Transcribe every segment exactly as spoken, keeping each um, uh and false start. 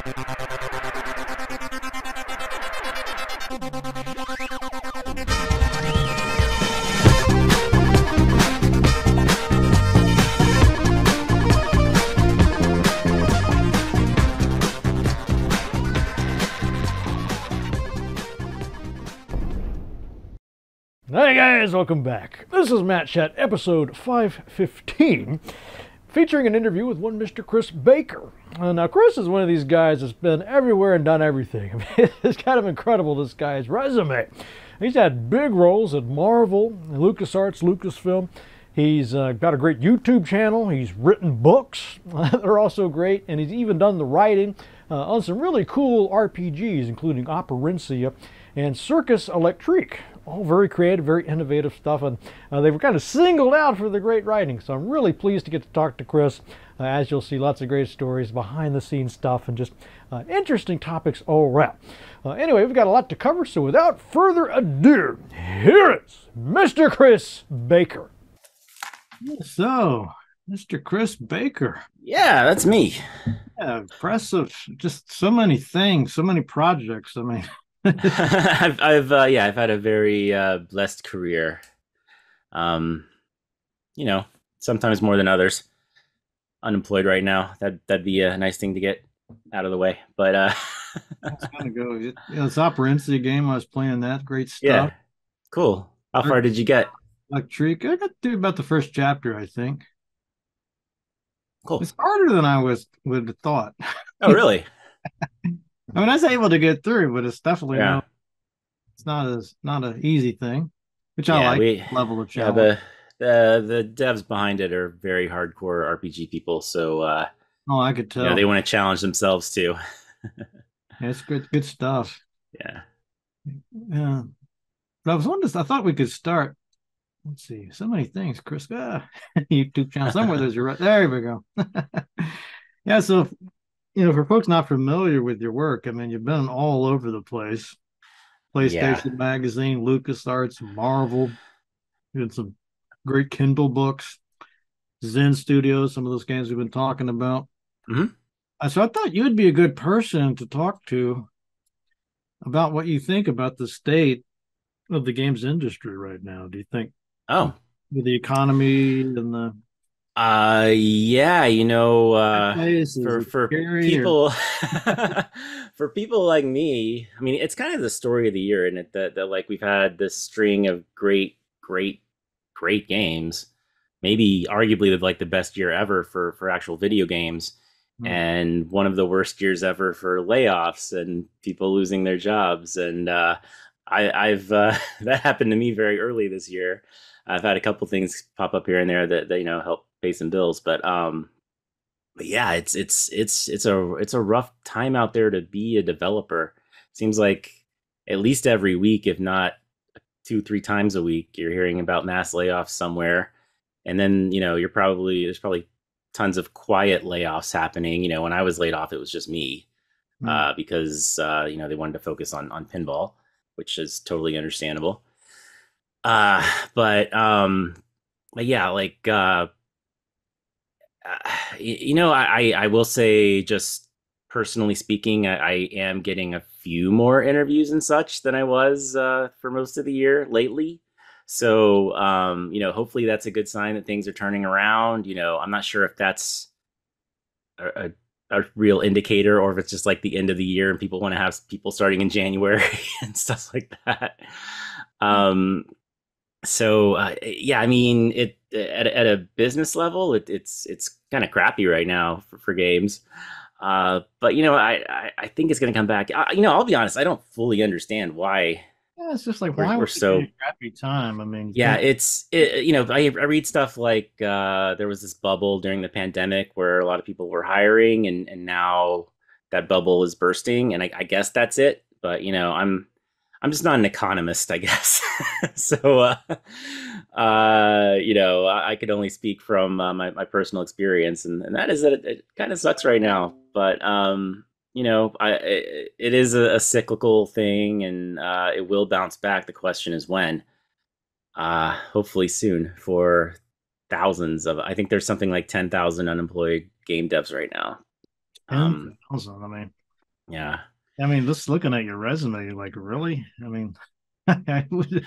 Hey guys, welcome back. This is Matt Chat, episode five fifteen, featuring an interview with one Mister Chris Baker. Uh, now, Chris is one of these guys that's been everywhere and done everything. I mean, it's kind of incredible, this guy's resume. He's had big roles at Marvel, LucasArts, Lucasfilm. He's uh, got a great YouTube channel. He's written books. They're also great. And he's even done the writing uh, on some really cool R P Gs, including Operencia and Circus Electrique. All very creative, very innovative stuff, and uh, they were kind of singled out for the great writing. So I'm really pleased to get to talk to Chris. Uh, as you'll see, lots of great stories, behind-the-scenes stuff, and just uh, interesting topics all around. Uh, anyway, we've got a lot to cover, so without further ado, here is Mister Chris Baker. So, Mister Chris Baker. Yeah, that's me. Yeah, impressive. Just so many things, so many projects. I mean... I've, I've uh, yeah, I've had a very uh, blessed career. Um, you know, sometimes more than others. Unemployed right now. That that'd be a nice thing to get out of the way. But uh, it's gonna go. It, you know, this Operencia game I was playing, that great stuff. Yeah, cool. How far did you get? Electrique. I got to about the first chapter, I think. Cool. It's harder than I was would have thought. Oh, really? I mean, I was able to get through, but it's definitely yeah. not, it's not as not an easy thing, which yeah, I like. We, level of challenge. Yeah, the, the the devs behind it are very hardcore R P G people, so uh, oh, I could tell you know, they want to challenge themselves too. Yeah, it's good, good stuff. Yeah, yeah. But I was wondering, I thought we could start. Let's see, so many things, Chris. Ah, YouTube channel somewhere. There's your right. There we go. Yeah, so. You know, for folks not familiar with your work, I mean, you've been all over the place. PlayStation yeah. Magazine, LucasArts, Marvel. You did some great Kindle books. Zen Studios, some of those games we've been talking about. Mm-hmm. So I thought you'd be a good person to talk to about what you think about the state of the games industry right now. Do you think? Oh. With the economy and the... Uh, yeah, you know, uh, for, for people, for people like me, I mean, it's kind of the story of the year, isn't it? That, that like we've had this string of great, great, great games, maybe arguably the, like the best year ever for, for actual video games mm-hmm. and one of the worst years ever for layoffs and people losing their jobs. And, uh, I, I've, uh, that happened to me very early this year. I've had a couple things pop up here and there that, that, you know, help pay some bills, but, um, but yeah, it's, it's, it's, it's a, it's a rough time out there to be a developer. Seems like at least every week, if not two, three times a week, you're hearing about mass layoffs somewhere. And then, you know, you're probably, there's probably tons of quiet layoffs happening. You know, when I was laid off, it was just me, mm. uh, because, uh, you know, they wanted to focus on, on pinball, which is totally understandable. Uh, but, um, but yeah, like, uh, uh you, you know, I, I will say just personally speaking, I, I am getting a few more interviews and such than I was, uh, for most of the year lately. So, um, you know, hopefully that's a good sign that things are turning around. You know, I'm not sure if that's a, a a real indicator or if it's just like the end of the year and people want to have people starting in January and stuff like that. Um, so, uh, yeah, I mean, it, at, at a business level, it, it's, it's kind of crappy right now for, for games. Uh, but you know, I, I, I think it's going to come back. I, you know, I'll be honest. I don't fully understand why. Yeah, it's just like, we're, why we're so crappy time. I mean, yeah, yeah. it's, it, you know, I, I read stuff like, uh, there was this bubble during the pandemic where a lot of people were hiring and, and now that bubble is bursting and I, I guess that's it. But you know, I'm, I'm just not an economist, I guess. So, uh, uh, you know, I, I could only speak from uh, my, my personal experience, and, and that is that it, it kind of sucks right now. But, um, you know, I, it, it is a, a cyclical thing, and uh, it will bounce back. The question is when. Uh, hopefully soon for thousands of, I think there's something like ten thousand unemployed game devs right now. Um, ten thousand, I mean. Yeah. I mean, just looking at your resume, you're like, really? I mean, I would,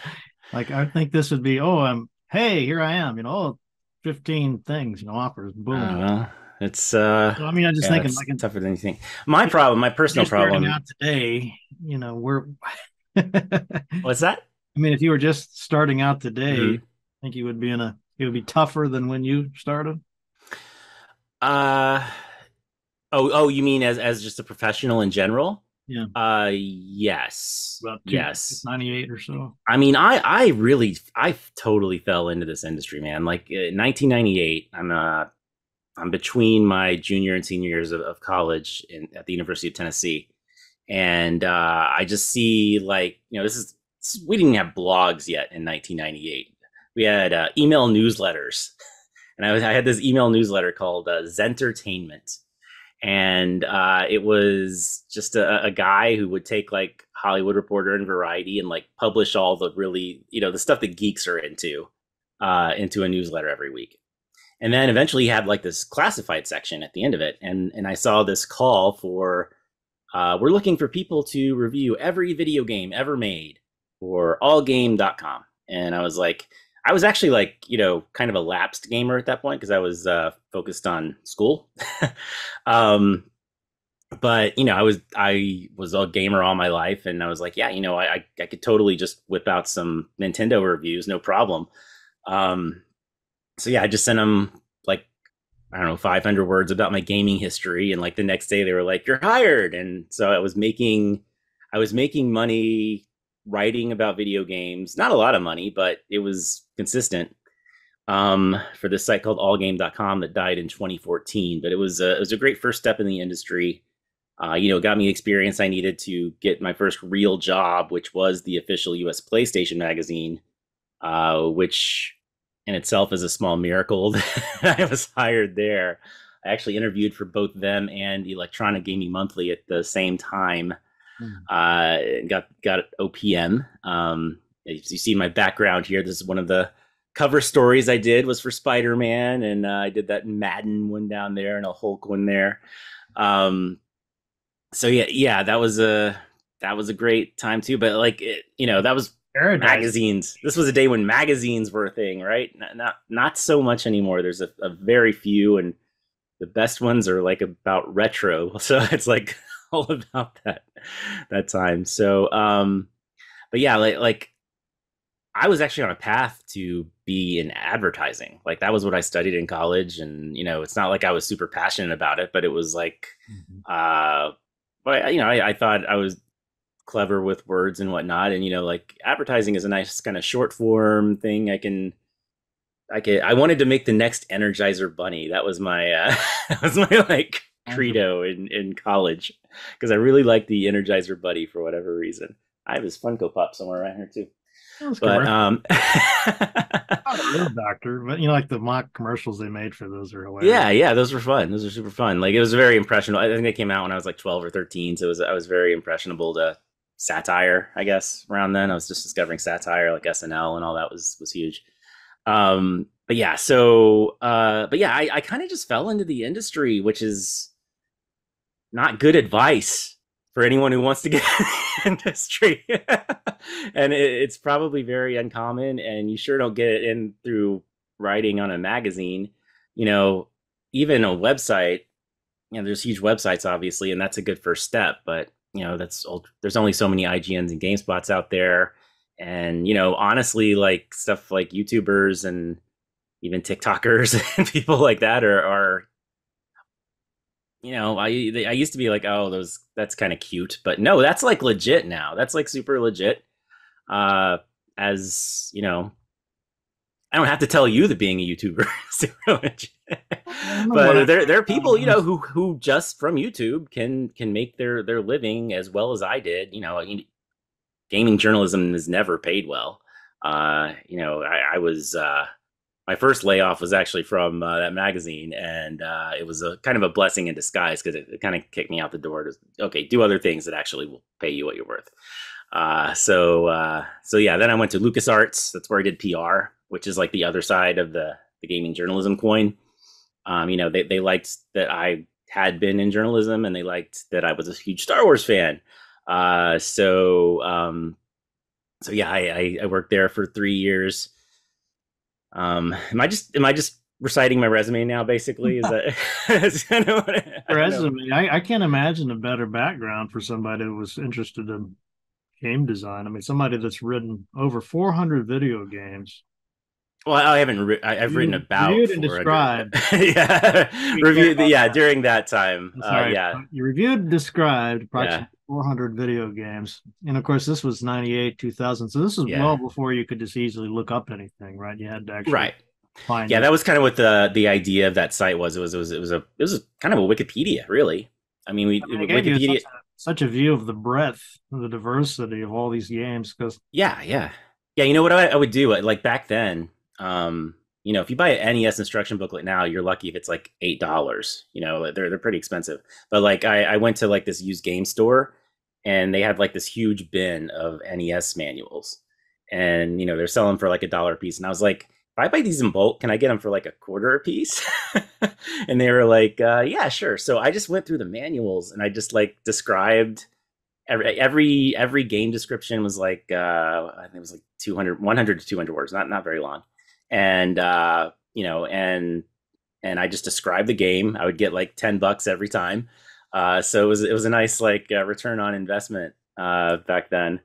like, I think this would be, oh, I'm, hey, here I am, you know, all fifteen things, you know, offers, boom. Uh, it's, uh, so, I mean, I'm just yeah, thinking, like, tougher than you think. My problem, my personal problem. Out today, you know, we're, what's that? I mean, if you were just starting out today, mm-hmm. I think you would be in a, it would be tougher than when you started. Uh, oh, oh, you mean as, as just a professional in general? Yeah. Uh, yes. About two, yes. ninety-eight or so. I mean, I, I really, I totally fell into this industry, man. Like uh, nineteen ninety-eight, I'm, uh, I'm between my junior and senior years of, of college in, at the University of Tennessee. And, uh, I just see, like, you know, this is, we didn't have blogs yet in nineteen ninety-eight. We had, uh, email newsletters, and I was, I had this email newsletter called, uh, Zentertainment. And uh, it was just a, a guy who would take, like, Hollywood Reporter and Variety and, like, publish all the really, you know, the stuff that geeks are into, uh, into a newsletter every week. And then eventually he had, like, this classified section at the end of it. And and I saw this call for, uh, we're looking for people to review every video game ever made for all game dot com. And I was like, I was actually, like, you know, kind of a lapsed gamer at that point, because I was uh, focused on school. um, but, you know, I was I was a gamer all my life, and I was like, yeah, you know, I, I could totally just whip out some Nintendo reviews, no problem. Um, so, yeah, I just sent them, like, I don't know, five hundred words about my gaming history. And, like, the next day they were like, you're hired. And so I was making I was making money writing about video games, not a lot of money, but it was consistent, um, for this site called all game dot com that died in twenty fourteen. But it was a, it was a great first step in the industry. Uh, you know, got me the experience I needed to get my first real job, which was the Official U S PlayStation Magazine, uh, which in itself is a small miracle that I was hired there. I actually interviewed for both them and Electronic Gaming Monthly at the same time. Uh, got got O P M. Um, you see my background here. This is one of the cover stories I did, was for Spider-Man, and uh, I did that Madden one down there and a Hulk one there. Um, so yeah, yeah, that was a that was a great time too. But, like, it, you know, that was Paradise. Magazines. This was a day when magazines were a thing, right? Not not, not so much anymore. There's a, a very few, and the best ones are, like, about retro. So it's like all about that that time. So um but yeah, like like I was actually on a path to be in advertising. Like, that was what I studied in college, and, you know, it's not like I was super passionate about it, but it was like, mm-hmm. uh but you know, I, I thought I was clever with words and whatnot, and, you know, like, advertising is a nice kind of short form thing. I can I can I wanted to make the next Energizer Bunny. That was my uh that was my, like, credo in in college, because I really like the Energizer Bunny for whatever reason. I have his Funko Pop somewhere around here too. But correct. um Not a real doctor, but, you know, like, the mock commercials they made for those are hilarious. Yeah, yeah, those were fun. Those were super fun. Like, it was very impressionable. I think they came out when I was like twelve or thirteen, so it was I was very impressionable to satire, I guess. Around then, I was just discovering satire, like S N L and all that was was huge. Um, but yeah, so uh, but yeah, I, I kind of just fell into the industry, which is not good advice for anyone who wants to get in the industry. And it, it's probably very uncommon, and you sure don't get it in through writing on a magazine, you know, even a website. You know, there's huge websites, obviously, and that's a good first step. But, you know, that's old, there's only so many I G Ns and GameSpots out there. And, you know, honestly, like, stuff like YouTubers and even TikTokers and people like that are, are you know, I I used to be like, oh, those that's kind of cute. But no, that's, like, legit now. That's, like, super legit. Uh, as, you know, I don't have to tell you that being a YouTuber is super legit. But there, there are people, you know, who who just from YouTube can can make their, their living as well as I did. You know, I mean, gaming journalism is never paid well. Uh, you know, I, I was... Uh, My first layoff was actually from uh, that magazine, and uh, it was a kind of a blessing in disguise, because it, it kind of kicked me out the door to, okay, do other things that actually will pay you what you're worth. Uh, so, uh, so yeah, then I went to LucasArts. That's where I did P R, which is, like, the other side of the, the gaming journalism coin. Um, you know, they, they liked that I had been in journalism, and they liked that I was a huge Star Wars fan. Uh, so, um, so yeah, I, I worked there for three years. Um, am I just, am I just reciting my resume now, basically? Is that is, I know what, I resume? I, I can't imagine a better background for somebody who was interested in game design. I mean, somebody that's written over four hundred video games. Well, I haven't. Re- I've you, written about. Reviewed and described. yeah, reviewed. Yeah, that. During that time. Sorry, uh, yeah, you reviewed and described approximately yeah. four hundred video games, and of course, this was ninety-eight, two thousand. So this was yeah. well before you could just easily look up anything, right? You had to actually right. find. Yeah, it. That was kind of what the the idea of that site was. It was it was it was a it was a, kind of a Wikipedia, really. I mean, we I mean, it, Wikipedia such a, such a view of the breadth, of the diversity of all these games. Because yeah, yeah, yeah. You know what I, I would do? Like back then. Um, you know, if you buy an N E S instruction booklet now, you're lucky if it's like eight dollars. You know, they're they're pretty expensive. But like, I, I went to like this used game store, and they had like this huge bin of N E S manuals, and you know they're selling for like a dollar a piece. And I was like, if I buy these in bulk, can I get them for like a quarter a piece? And they were like, uh, yeah, sure. So I just went through the manuals, and I just like described every every every game description was like uh, I think it was like two hundred, one hundred to two hundred words, not not very long. And, uh, you know, and, and I just described the game. I would get like ten bucks every time. Uh, so it was, it was a nice, like uh, return on investment, uh, back then.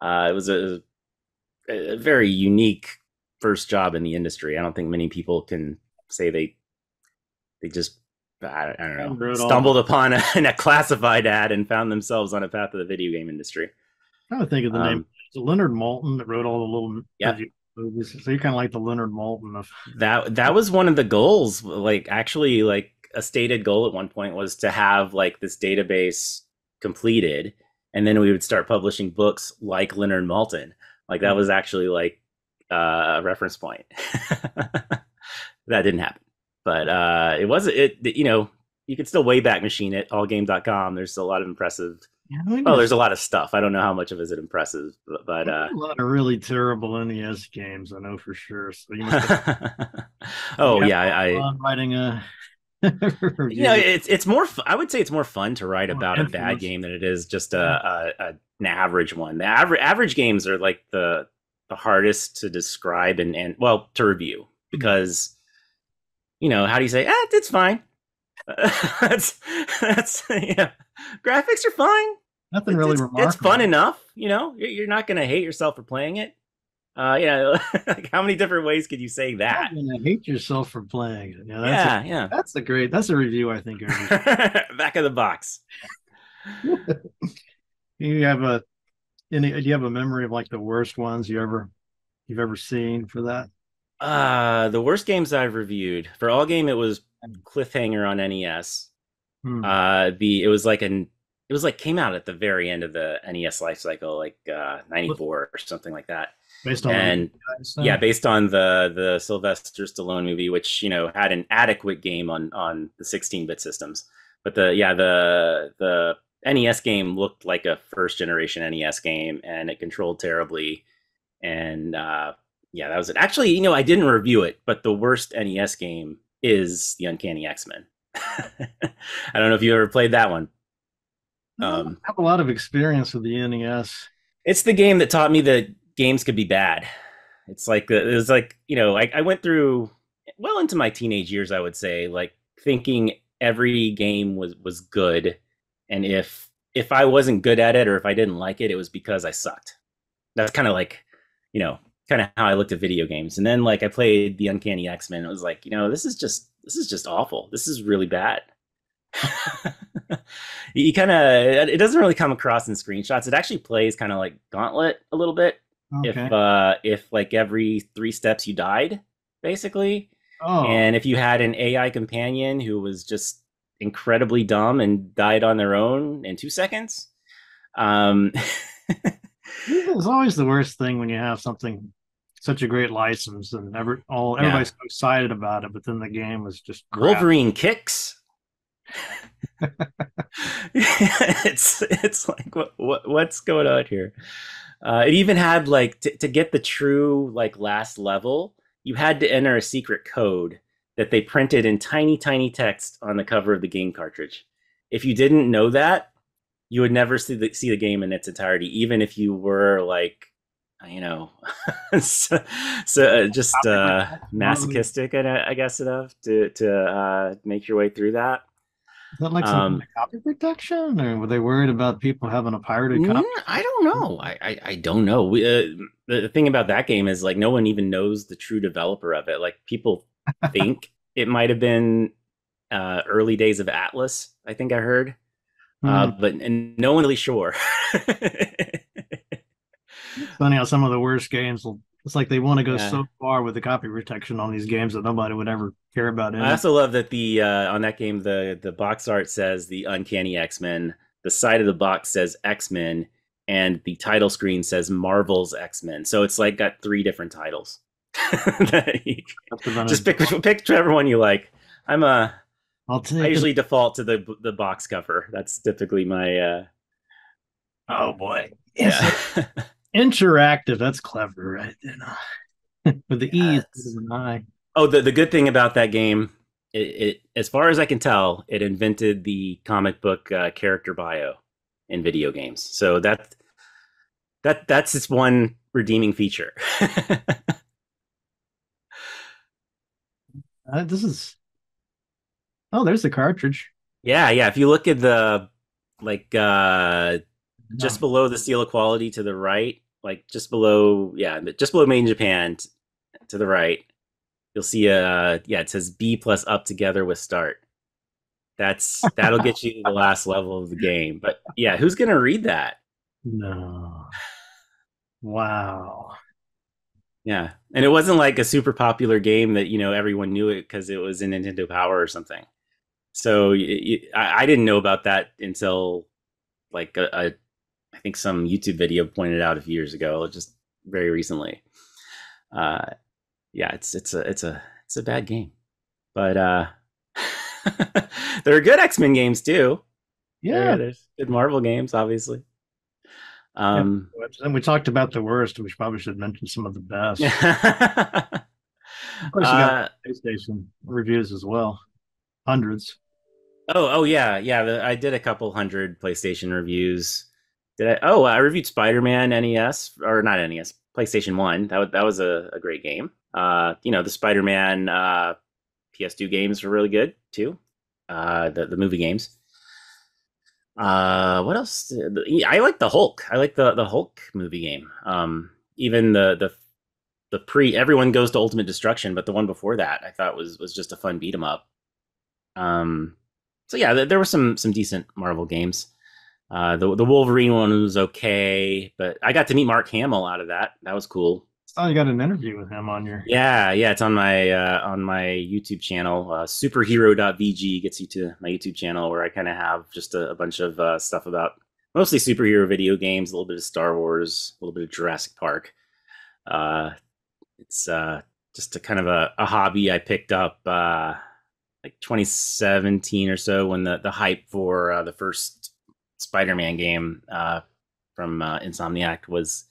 Uh, it was a, a very unique first job in the industry. I don't think many people can say they, they just, I don't, I don't know, stumbled upon a, a classified ad and found themselves on a path of the video game industry. I would think of the um, name Leonard Maltin that wrote all the little yeah. So you're kind of like the Leonard Maltin of that. That was one of the goals. Like actually, like a stated goal at one point was to have like this database completed, and then we would start publishing books like Leonard Maltin. Like that was actually like uh, a reference point. That didn't happen, but uh, it was it. You know, you could still Wayback Machine at all game dot com. There's a lot of impressive. Yeah, well, there's a lot of stuff. I don't know how much of it is impressive, but, but uh, a lot of really terrible N E S games. I know for sure. So you must have, oh you yeah, I, I writing a. You know, it's it's more. I would say it's more fun to write about oh, a bad game than it is just a, a, a an average one. The average average games are like the the hardest to describe and and well to review because, you know, how do you say? Ah, it's fine. that's that's yeah. Graphics are fine. Nothing it's, really it's, remarkable. It's fun enough, you know. You're, you're not going to hate yourself for playing it. Uh, you know, like how many different ways could you say that? You're not gonna hate yourself for playing it. Yeah, that's yeah, a, yeah. That's a great. That's a review, I think. Back of the box. You have a any? Do you have a memory of like the worst ones you ever you've ever seen for that? Uh, the worst games I've reviewed for all game. It was Cliffhanger on N E S. Hmm. Uh, the it was like an it was like came out at the very end of the N E S life cycle, like uh, ninety-four or something like that. Based on and yeah, based on the the Sylvester Stallone movie, which you know had an adequate game on on the sixteen bit systems, but the yeah the the N E S game looked like a first generation N E S game, and it controlled terribly, and uh, yeah, that was it. Actually, you know, I didn't review it, but the worst N E S game is the Uncanny X-Men. I don't know if you ever played that one. Um, I have a lot of experience with the N E S. It's the game that taught me that games could be bad. It's like it was like you know I, I went through well into my teenage years, I would say, like thinking every game was was good, and if if I wasn't good at it or if I didn't like it, it was because I sucked. That's kind of like you know kind of how I looked at video games. And then like I played the Uncanny X-Men, and it was like you know this is just. This is just awful. This is really bad. you kind of it doesn't really come across in screenshots. It actually plays kind of like Gauntlet a little bit. Okay. If uh, if like every three steps you died, basically. Oh. And if you had an A I companion who was just incredibly dumb and died on their own in two seconds. Um, it's always the worst thing when you have something. Such a great license, and every all everybody's yeah. so excited about it, but then the game was just crap. Wolverine kicks. it's it's like what, what what's going on here? Uh, it even had like t- to get the true like last level, you had to enter a secret code that they printed in tiny, tiny text on the cover of the game cartridge. If you didn't know that, you would never see the, see the game in its entirety, even if you were like, you know, so, so just uh, masochistic, I, I guess, enough to, to uh, make your way through that. Is that like some um, kind of copy protection, or were they worried about people having a pirated copy? I don't know. I I, I don't know. We, uh, the thing about that game is like no one even knows the true developer of it. Like people think it might have been uh, early days of Atlas, I think I heard, mm. uh, but and no one really sure. Funny how some of the worst games will. It's like they want to go yeah. so far with the copy protection on these games that nobody would ever care about. I also love that the uh, on that game, the the box art says the Uncanny X-Men. The side of the box says X-Men, and the title screen says Marvel's X-Men. So it's like got three different titles. Just pick pick whichever one you like. I'm a. I'll take I usually it. default to the the box cover. That's typically my. Uh, oh boy. Yeah. Interactive, that's clever, right? With the E is an I. Oh, the, the good thing about that game, it, it as far as I can tell, it invented the comic book uh, character bio in video games. So that that that's its one redeeming feature. uh, this is oh, there's the cartridge. Yeah, yeah. If you look at the like uh, just no. below the seal of quality to the right. Like just below, yeah, just below Made in Japan t- to the right, you'll see a, yeah, it says B plus up together with start. That's, that'll get you to the last level of the game. But yeah, who's going to read that? No. Wow. Yeah. And it wasn't like a super popular game that, you know, everyone knew it because it was in Nintendo Power or something. So it, it, I, I didn't know about that until like a, a I think some YouTube video pointed out a few years ago, just very recently. Uh, yeah, it's it's a it's a it's a bad game, but uh, there are good X-Men games too. Yeah, yeah, there's good Marvel games, obviously. Um, and we talked about the worst. We probably should mention some of the best. Of course, you got uh, PlayStation reviews as well, hundreds. Oh, oh yeah, yeah. I did a couple hundred PlayStation reviews. Did I? Oh, I reviewed Spider-Man N E S or not N E S, PlayStation One. That was, that was a, a great game. Uh, you know, the Spider-Man uh, P S two games were really good too. Uh, the the movie games. Uh, what else? I like the Hulk. I like the the Hulk movie game. Um, even the the the pre everyone goes to Ultimate Destruction, but the one before that I thought was was just a fun beat 'em up. Um, so yeah, there, there were some some decent Marvel games. Uh, the the Wolverine one was okay, but I got to meet Mark Hamill out of that. That was cool. Oh, you got an interview with him on your... Yeah, yeah, it's on my uh, on my YouTube channel. Uh, superhero dot v g gets you to my YouTube channel where I kind of have just a, a bunch of uh, stuff about mostly superhero video games, a little bit of Star Wars, a little bit of Jurassic Park. Uh, it's uh, just a kind of a, a hobby I picked up uh, like twenty seventeen or so when the, the hype for uh, the first Spider-Man game uh, from uh, Insomniac was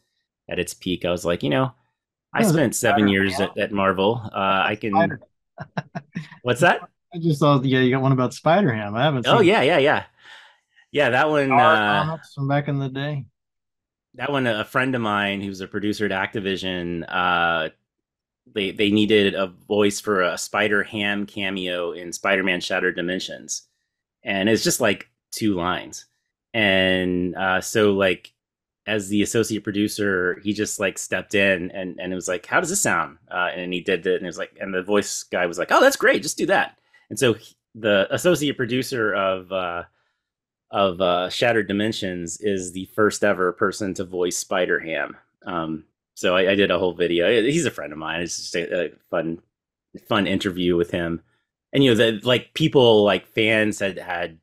at its peak. I was like, you know, I spent seven Spider-Man. years at, at Marvel. Uh, I can. What's that? I just saw. Yeah, you got one about Spider-Ham. I haven't. Oh seen yeah, yeah, yeah, yeah. That one uh, from back in the day. That one, a friend of mine who's a producer at Activision. Uh, they they needed a voice for a Spider-Ham cameo in Spider-Man Shattered Dimensions, and it's just like two lines. And uh, so, like, as the associate producer, he just like stepped in and, and it was like, how does this sound? Uh, and he did it, and it was like, and the voice guy was like, oh, that's great, just do that. And so he, the associate producer of uh, of uh, Shattered Dimensions is the first ever person to voice Spider-Ham. Um, so I, I did a whole video. He's a friend of mine. It's just a, a fun, fun interview with him. And you know, the like people like fans had had.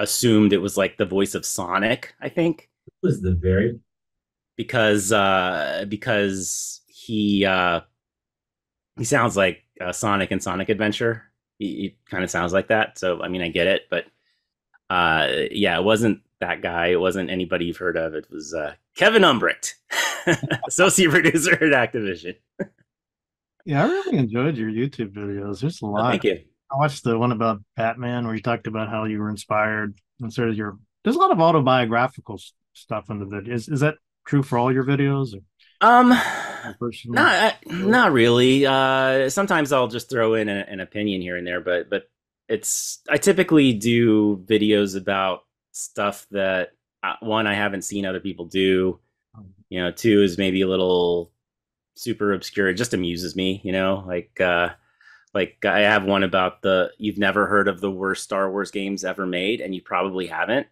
assumed it was like the voice of Sonic, I think. It was the very because uh, because he uh, he sounds like uh, Sonic in Sonic Adventure. He, he kind of sounds like that. So I mean, I get it, but uh, yeah, it wasn't that guy. It wasn't anybody you've heard of. It was uh, Kevin Umbricht, associate producer at Activision. Yeah, I really enjoyed your YouTube videos. There's a lot. Oh, thank you. I watched the one about Batman where you talked about how you were inspired and sort of your. There's a lot of autobiographical stuff in the video. Is is that true for all your videos? Or um, not not really. Uh, sometimes I'll just throw in a, an opinion here and there, but but it's I typically do videos about stuff that uh, one I haven't seen other people do. You know, two is maybe a little super obscure. It just amuses me. You know, like uh, like I have one about the you've never heard of the worst Star Wars games ever made, and you probably haven't.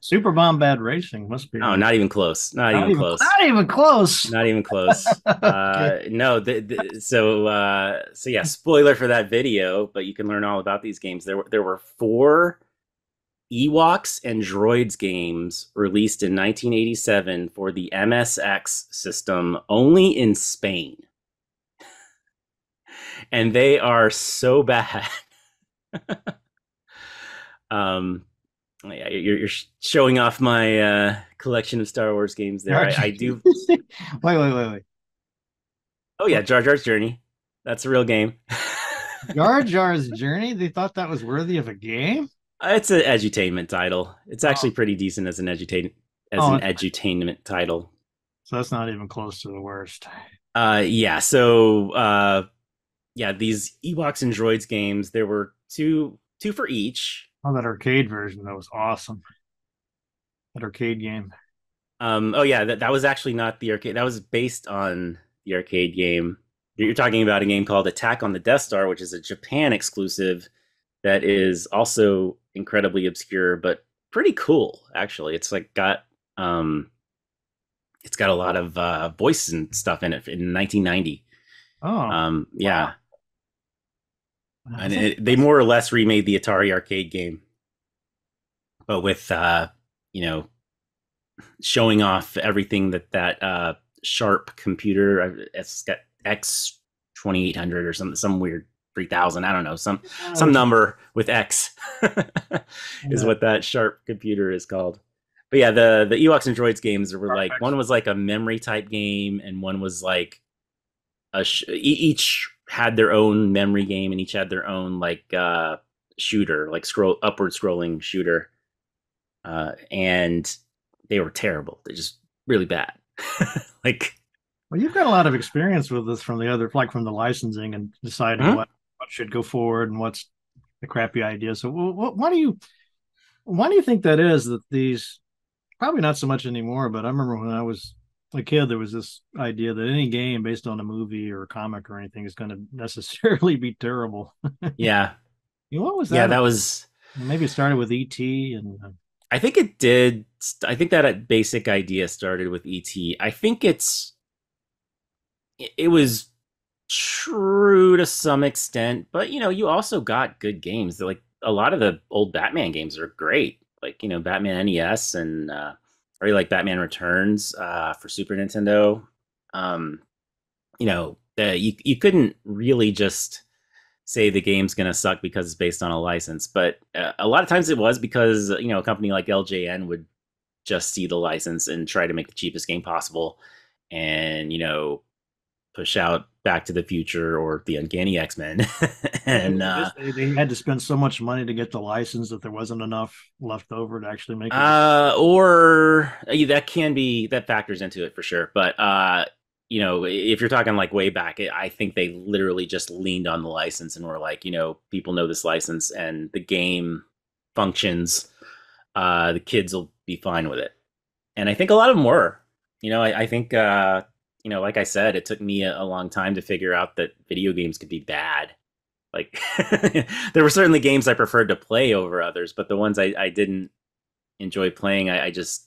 Super Bombad Racing must be. Oh, not even close. Not, not even, even close. Not even close. Not even close. uh, no. The, the, so uh, so yeah. Spoiler for that video, but you can learn all about these games. There were there were four Ewoks and Droids games released in nineteen eighty-seven for the M S X system, only in Spain, and they are so bad. um. Yeah, you're, you're showing off my uh, collection of Star Wars games there. I, I do. wait, wait, wait, wait. Oh, yeah. Jar Jar's Journey. That's a real game. Jar Jar's Journey? They thought that was worthy of a game? It's an edutainment title. It's actually oh. pretty decent as an, eduta- as oh, an edutainment title. So that's not even close to the worst. Uh, yeah. So, uh, yeah, these Ewoks and Droids games, there were two, two for each. Oh, that arcade version, that was awesome. That arcade game. Um, oh, yeah, that, that was actually not the arcade. That was based on the arcade game. You're talking about a game called Attack on the Death Star, which is a Japan exclusive that is also incredibly obscure, but pretty cool, actually. It's like got um, it's got a lot of uh, voice and stuff in it in nineteen ninety. Oh, um, yeah. Wow. And it, they more or less remade the Atari arcade game, but with, uh, you know, showing off everything that that uh, Sharp computer, it's got X twenty-eight hundred or something, some weird three thousand, I don't know, some some number with X is what that Sharp computer is called. But yeah, the, the Ewoks and Droids games were like, one was like a memory type game and one was like a sh- each... had their own memory game and each had their own like uh shooter, like scroll upward scrolling shooter, uh and they were terrible. They're just really bad. Like, well, you've got a lot of experience with this from the other, like from the licensing and deciding huh? what, what should go forward and what's the crappy idea. So well, why do you why do you think that is, that these, probably not so much anymore, but I remember when I was a kid, there was this idea that any game based on a movie or a comic or anything is going to necessarily be terrible. Yeah. You know, what was that? Yeah, that was... Maybe it started with E T and... I think it did. I think that basic idea started with E T. I think it's... It was true to some extent, but, you know, you also got good games. Like, a lot of the old Batman games are great. Like, you know, Batman N E S and... Uh, Or like Batman Returns uh, for Super Nintendo. Um, you know, the, you, you couldn't really just say the game's going to suck because it's based on a license. But uh, a lot of times it was because, you know, a company like L J N would just see the license and try to make the cheapest game possible and, you know, push out Back to the Future or the Uncanny X-Men. And uh, they, they had to spend so much money to get the license that there wasn't enough left over to actually make it. Uh, or yeah, that can be, that factors into it for sure. But, uh, you know, if you're talking like way back, I think they literally just leaned on the license and were like, you know, people know this license and the game functions. Uh, the kids will be fine with it. And I think a lot of them were, you know, I, I think, uh, you know, like I said, it took me a, a long time to figure out that video games could be bad. Like, there were certainly games I preferred to play over others, but the ones I, I didn't enjoy playing, I, I just,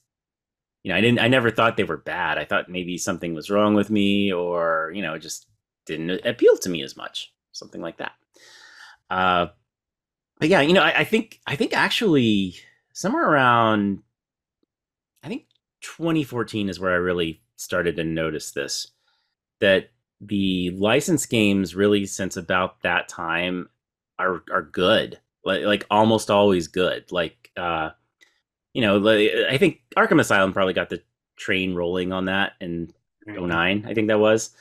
you know, I didn't, I never thought they were bad. I thought maybe something was wrong with me, or, you know, it just didn't appeal to me as much, something like that. Uh, but yeah, you know, I, I think, I think actually somewhere around, I think twenty fourteen is where I really started to notice this, that the licensed games really since about that time are are good, like, like almost always good. Like, uh, you know, like, I think Arkham Asylum probably got the train rolling on that in oh nine, I think that was.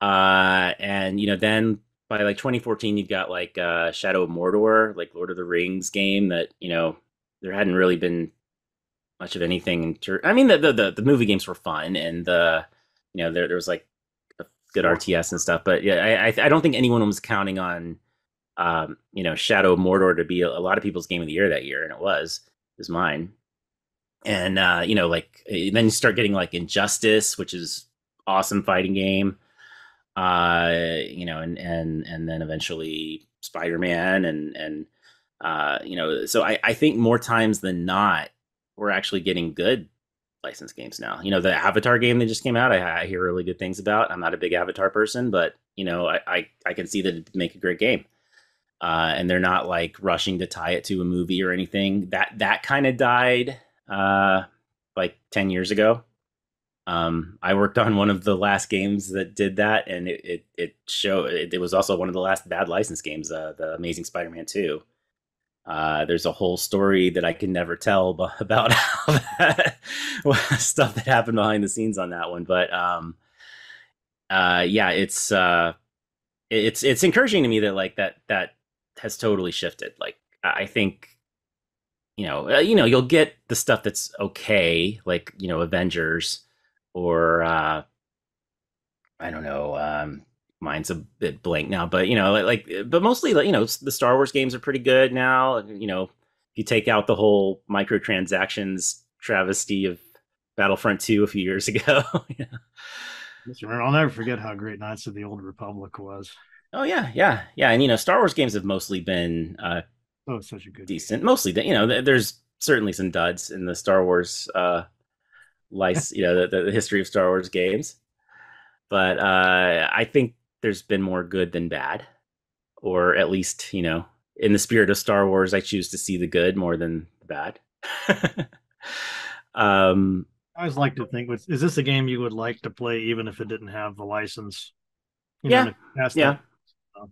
Uh, and, you know, then by like twenty fourteen, you've got like uh, Shadow of Mordor, like Lord of the Rings game that, you know, there hadn't really been much of anything. In ter- I mean, the, the the movie games were fun, and the, you know, there there was like a good R T S and stuff. But yeah, I I don't think anyone was counting on, um, you know, Shadow of Mordor to be a, a lot of people's game of the year that year, and it was. It was mine. And uh, you know, like then you start getting like Injustice, which is awesome fighting game. Uh, you know, and, and, and then eventually Spider-Man and, and, uh, you know, so I, I think more times than not, we're actually getting good licensed games now. You know, the Avatar game that just came out, I, I hear really good things about. I'm not a big Avatar person, but you know, I, I, I can see that it'd make a great game. Uh, and they're not like rushing to tie it to a movie or anything. That, that kind of died, uh, like ten years ago. Um, I worked on one of the last games that did that, and it it, it showed. It, it was also one of the last bad license games, uh, the Amazing Spider-Man two. Uh, there's a whole story that I can never tell b- about how that, stuff that happened behind the scenes on that one. But um, uh, yeah, it's uh, it, it's it's encouraging to me that like that that has totally shifted. Like I think. You know, uh, you know, you'll get the stuff that's okay, like you know, Avengers. Or uh, I don't know, um, mine's a bit blank now, but you know, like, but mostly, like, you know, the Star Wars games are pretty good now. You know, if you take out the whole microtransactions travesty of Battlefront two a few years ago. Yeah. I'll never forget how great Knights of the Old Republic was. Oh yeah, yeah, yeah, and you know, Star Wars games have mostly been uh, oh, such a good decent. Game. Mostly, you know, there's certainly some duds in the Star Wars. Uh, Lice, you know, the, the history of Star Wars games, but uh, I think there's been more good than bad, or at least, you know, in the spirit of Star Wars, I choose to see the good more than the bad. um, I always like to think, is this a game you would like to play even if it didn't have the license? You yeah, know, yeah. Um,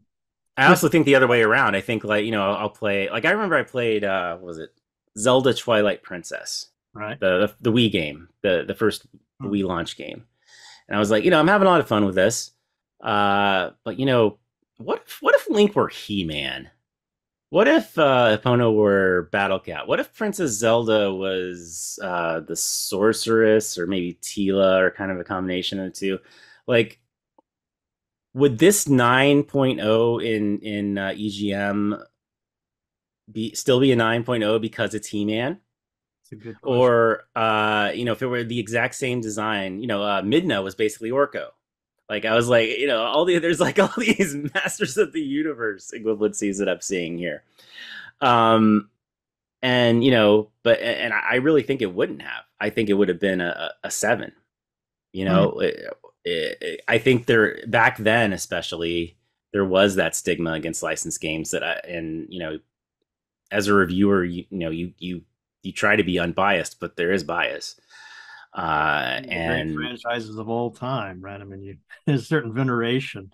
I also think the other way around. I think like you know, I'll, I'll play. Like I remember I played, uh, what was it Zelda Twilight Princess? Right. The, the Wii game, the, the first Wii launch game. And I was like, you know, I'm having a lot of fun with this. Uh, but, you know, what if, what if Link were He-Man? What if uh, Epona were Battle Cat? What if Princess Zelda was uh, the Sorceress or maybe Teela or kind of a combination of the two? Like, would this nine point oh in, in uh, E G M be still be a nine point oh because it's He-Man? Or, uh, you know, if it were the exact same design, you know, uh, Midna was basically Orko. Like, I was like, you know, all the there's like all these Masters of the Universe equivalencies that I'm seeing here. Um, and, you know, but and I really think it wouldn't have. I think it would have been a, a seven. You know, mm-hmm. it, it, it, I think there back then, especially, there was that stigma against licensed games that I and, you know, as a reviewer, you, you know, you you. You try to be unbiased, but there is bias. Uh, and franchises of all time, right? I mean, you, there's a certain veneration.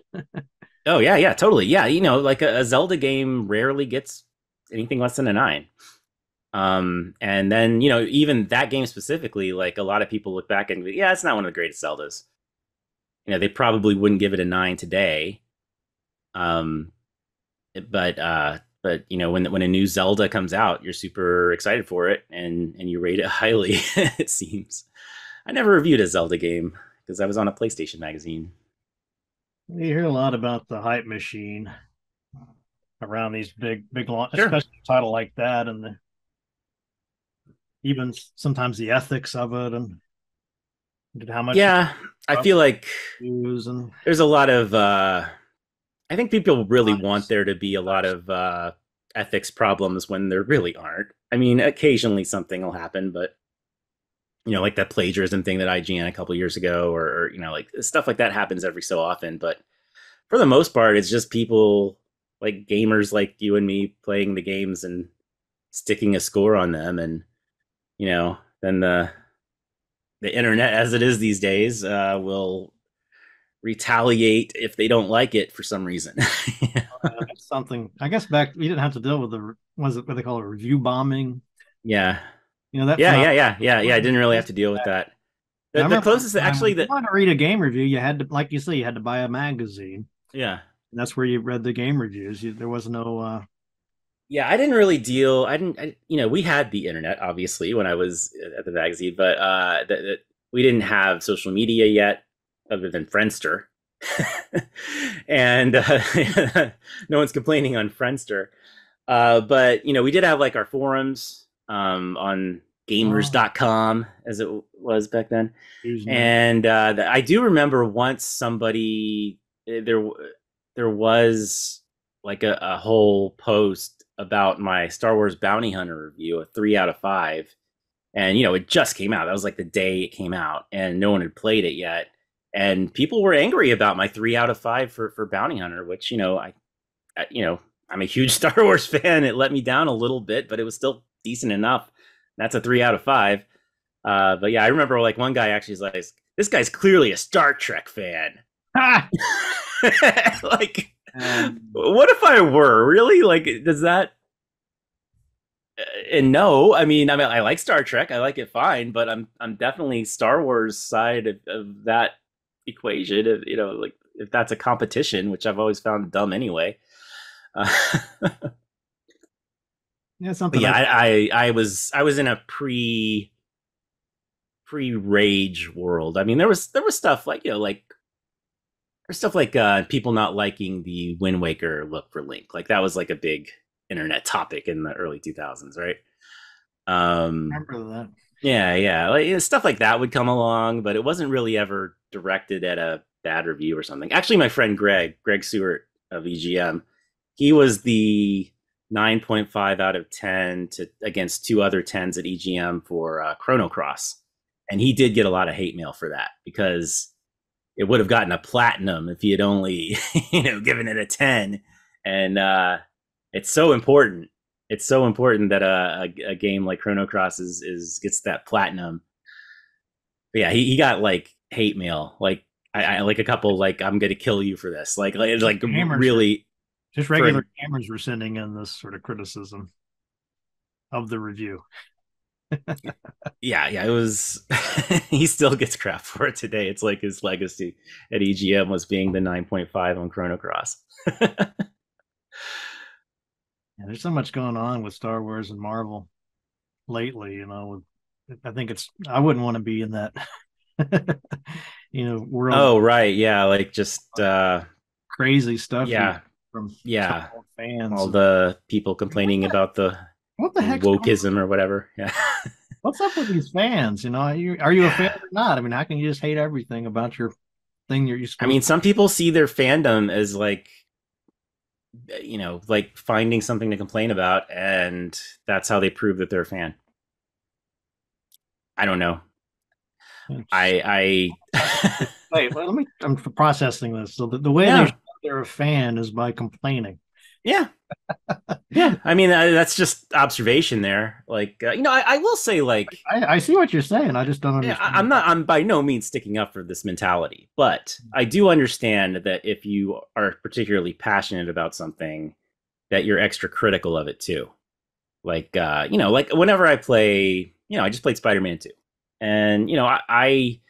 Oh yeah, yeah, totally. Yeah, you know, like a, a Zelda game rarely gets anything less than a nine. Um, and then you know, even that game specifically, like a lot of people look back and yeah, it's not one of the greatest Zeldas. You know, they probably wouldn't give it a nine today. Um, but uh. But, you know, when when a new Zelda comes out, you're super excited for it and, and you rate it highly, it seems. I never reviewed a Zelda game because I was on a PlayStation magazine. You hear a lot about the hype machine around these big, big launch, sure. Especially a title like that and the, even sometimes the ethics of it and how much. Yeah, I feel like and... there's a lot of... Uh, I think people really want there to be a lot of uh, ethics problems when there really aren't. I mean, occasionally something will happen, but, you know, like that plagiarism thing that I G N a couple years ago or, or, you know, like stuff like that happens every so often. But for the most part, it's just people like gamers like you and me playing the games and sticking a score on them. And, you know, then the the internet, as it is these days, uh, will... retaliate if they don't like it for some reason. Yeah. uh, that's something I guess back we didn't have to deal with the what is it what they call it review bombing. Yeah. You know that. Yeah, yeah, yeah, yeah, yeah. I didn't really have to deal with that. The, the closest, when, actually, that you want to read a game review, you had to, like you say, you had to buy a magazine. Yeah, and that's where you read the game reviews. You, there was no. Uh... Yeah, I didn't really deal. I didn't. I, you know, we had the internet obviously when I was at the magazine, but uh, the, the, we didn't have social media yet, other than Friendster. And uh, no one's complaining on Friendster, uh, but you know, we did have like our forums um, on gamers dot com as it was back then. Excuse me. And uh, the, I do remember once somebody there there was like a, a whole post about my Star Wars Bounty Hunter review, a three out of five, and you know, it just came out. That was like the day it came out, and no one had played it yet. And people were angry about my three out of five for, for Bounty Hunter, which, you know, I, I, you know, I'm a huge Star Wars fan. It let me down a little bit, but it was still decent enough. That's a three out of five. Uh, but yeah, I remember like one guy actually was like, this guy's clearly a Star Trek fan. Ah! Like, um, what if I were really like, does that? And no, I mean, I mean, I like Star Trek. I like it fine, but I'm, I'm definitely Star Wars side of, of that equation of, you know, like if that's a competition, which I've always found dumb anyway. Uh, yeah, something yeah like I, I I was I was in a pre pre rage world. I mean, there was there was stuff like, you know, like there's stuff like uh people not liking the Wind Waker look for Link. Like that was like a big internet topic in the early two thousands, right? Um I remember that. Yeah, yeah, like, you know, stuff like that would come along, but it wasn't really ever directed at a bad review or something. Actually, my friend Greg, Greg Seward of E G M, he was the nine point five out of ten to against two other tens at E G M for uh, Chrono Cross, and he did get a lot of hate mail for that because it would have gotten a platinum if he had only, you know, given it a ten. And uh, it's so important. It's so important that a, a, a game like Chrono Cross is, is gets that platinum. But yeah, he, he got like hate mail, like I, I like a couple like I'm gonna kill you for this, like like, like gamers, really, just regular for, gamers were sending in this sort of criticism of the review. yeah, yeah, it was. He still gets crap for it today. It's like his legacy at E G M was being the nine point five on Chrono Cross. Yeah, there's so much going on with Star Wars and Marvel lately, you know. I think it's, I wouldn't want to be in that, you know, world. Oh, right. Yeah. Like just uh, crazy stuff. Yeah. From yeah. fans. All the people complaining what the, about the, what the heck wokeism or whatever. Yeah. What's up with these fans? You know, are you, are you a fan or not? I mean, how can you just hate everything about your thing you're used to? I mean, some people see their fandom as like, you know, like finding something to complain about, and that's how they prove that they're a fan. I don't know. I I wait. Well, let me. I'm processing this. So the, the way yeah. they're, they're a fan is by complaining. Yeah, yeah. I mean, I, that's just observation there. Like, uh, you know, I, I will say, like, I, I see what you're saying. I just don't understand. Yeah, I, I'm not. I'm by no means sticking up for this mentality, but I do understand that if you are particularly passionate about something, that you're extra critical of it too. Like, uh, you know, like whenever I play. You know, I just played Spider-Man two, and you know, I, I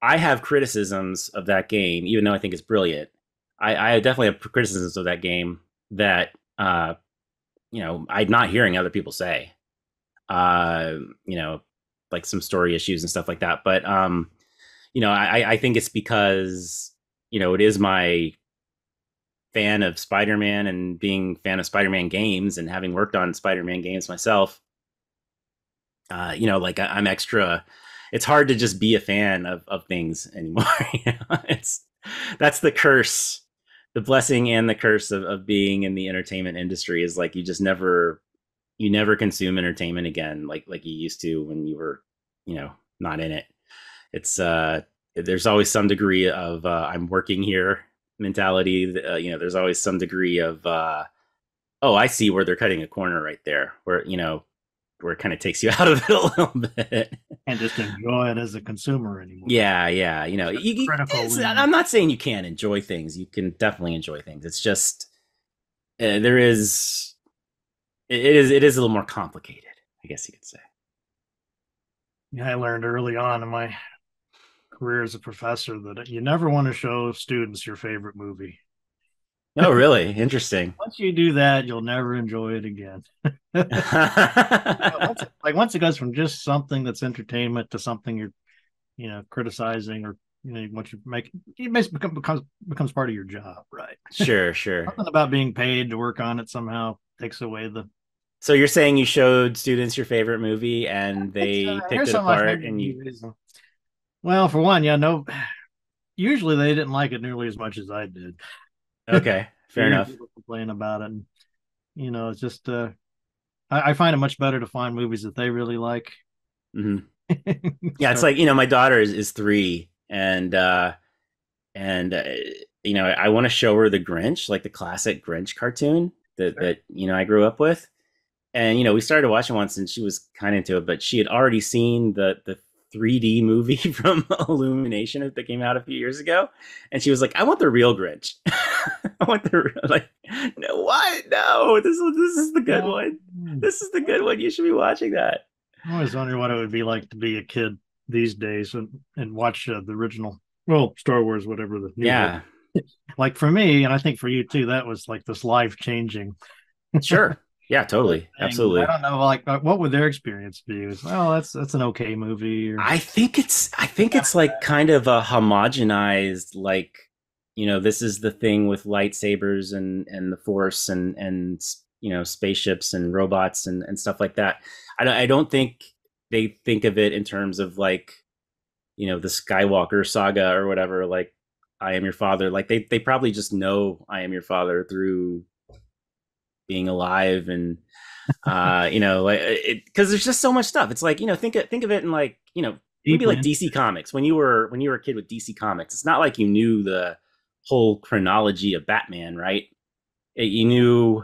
I have criticisms of that game, even though I think it's brilliant. I, I definitely have criticisms of that game that uh, you know, I'm not hearing other people say, uh, you know, like some story issues and stuff like that. But um, you know, I, I think it's because, you know, it is my fan of Spider-Man and being a fan of Spider-Man games and having worked on Spider-Man games myself. Uh, you know, like I, I'm extra. It's hard to just be a fan of, of things anymore. You know? It's that's the curse, the blessing and the curse of, of being in the entertainment industry is like you just never, you never consume entertainment again, like like you used to when you were, you know, not in it. It's uh, there's always some degree of uh, I'm working here mentality. Uh, you know, there's always some degree of uh, oh, I see where they're cutting a corner right there, where you know. Where it kind of takes you out of it a little bit, and just enjoy it as a consumer anymore. Yeah, yeah, you know, you, I'm not saying you can't enjoy things. You can definitely enjoy things. It's just uh, there is, it is, it is a little more complicated, I guess you could say. Yeah, I learned early on in my career as a professor that you never want to show students your favorite movie. Oh, really? Interesting. Once you do that, you'll never enjoy it again. once it, like once it goes from just something that's entertainment to something you're, you know, criticizing, or you know, once you make it becomes becomes becomes part of your job, right? Sure, sure. Something about being paid to work on it somehow takes away the. So you're saying you showed students your favorite movie and they so. picked Here's it apart, and you. Reason. Well, for one, yeah, no. Usually they didn't like it nearly as much as I did. Okay, fair enough. People complain about it, and, you know, it's just uh, I, I find it much better to find movies that they really like. Mm-hmm. Yeah, it's like, you know, my daughter is is three, and uh, and uh, you know, I want to show her the Grinch, like the classic Grinch cartoon that sure. that you know I grew up with, and you know we started watching once, and she was kind of into it, but she had already seen the the. three D movie from Illumination that came out a few years ago, and she was like, "I want the real Grinch." I want the real, like, no, what? No, this is this is the good yeah. one. This is the good one. You should be watching that. I always wonder what it would be like to be a kid these days and and watch uh, the original, well, Star Wars, whatever the new yeah. one. Like for me, and I think for you too, that was like this life changing. Sure. Yeah, totally. Absolutely. I don't know, like, what would their experience be? Was, well, that's that's an okay movie. Or... I think it's I think it's like kind of a homogenized, like, you know, this is the thing with lightsabers and, and the Force and, and, you know, spaceships and robots and, and stuff like that. I don't, I don't think they think of it in terms of like, you know, the Skywalker saga or whatever, like, I am your father. Like, they, they probably just know I am your father through... being alive and uh you know, like, because there's just so much stuff. It's like, you know, think of, think of it in like, you know, maybe like D C Comics when you were when you were a kid with D C Comics. It's not like you knew the whole chronology of Batman, right? It, you knew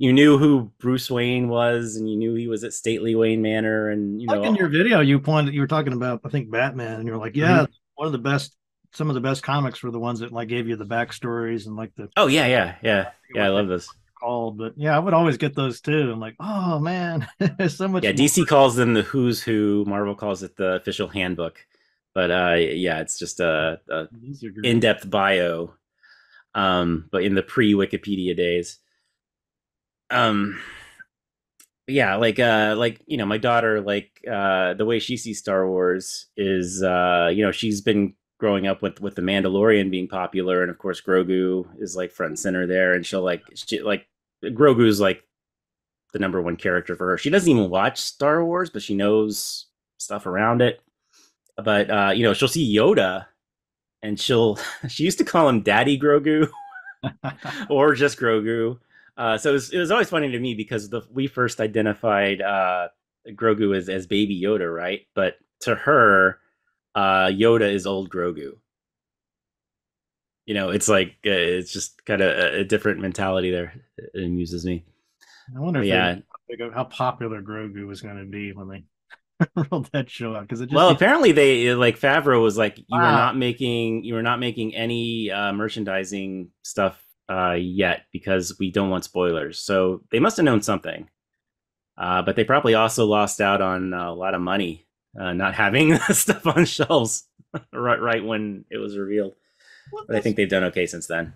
you knew who Bruce Wayne was, and you knew he was at Stately Wayne Manor, and you know. Like in your video, you pointed you were talking about I think Batman, and you're like, yeah, mm-hmm. one of the best. Some of the best comics were the ones that like gave you the backstories and like the. Oh yeah, yeah, yeah, yeah. I love this. Called, but yeah, I would always get those too. I'm like, oh man, there's so much. Yeah, more. D C calls them the Who's Who. Marvel calls it the Official Handbook. But uh, yeah, it's just a, a in-depth bio. Um, but in the pre-Wikipedia days, um, yeah, like uh, like you know, my daughter, like uh, the way she sees Star Wars is, uh, you know, she's been growing up with with the Mandalorian being popular, and of course Grogu is like front and center there, and she'll like she like Grogu's like the number one character for her. She doesn't even watch Star Wars, but she knows stuff around it. But uh you know, she'll see Yoda and she'll she used to call him Daddy Grogu or just Grogu. Uh so it was, it was always funny to me because the we first identified uh Grogu as as baby Yoda, right? But to her, uh Yoda is old Grogu. You know, it's like uh, it's just kind of a, a different mentality there. It amuses me. I wonder if yeah. they, how popular Grogu was going to be when they rolled that show out, because well, apparently they like Favreau was like, you wow. were not making you were not making any uh, merchandising stuff uh, yet because we don't want spoilers. So they must have known something, uh, but they probably also lost out on a lot of money. Uh, not having stuff on shelves right right when it was revealed. Well, but I think they've done okay since then.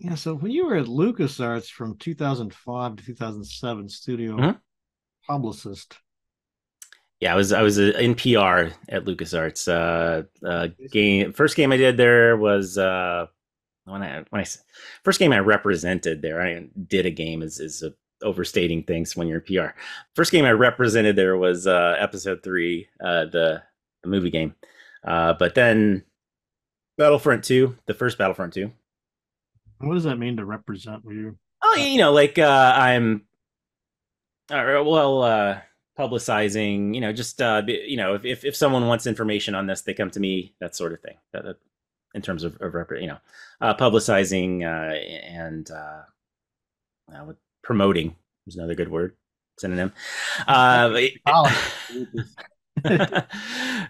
Yeah, so when you were at LucasArts from two thousand five to two thousand seven, studio mm-hmm. publicist. Yeah, I was I was in P R at LucasArts. Uh, uh, game first game I did there was uh, when I when I first game I represented there. I did a game is is a overstating things when you're in P R. First game I represented there was uh, episode three, uh, the, the movie game. Uh, but then Battlefront two, the first Battlefront two. What does that mean to represent you? Oh, you know, like uh, I'm, uh, well, uh, publicizing. You know, just uh, you know, if, if if someone wants information on this, they come to me. That sort of thing. That, that, in terms of, of rep, you know, uh, publicizing uh, and uh, uh, with. Promoting is another good word, synonym. Uh,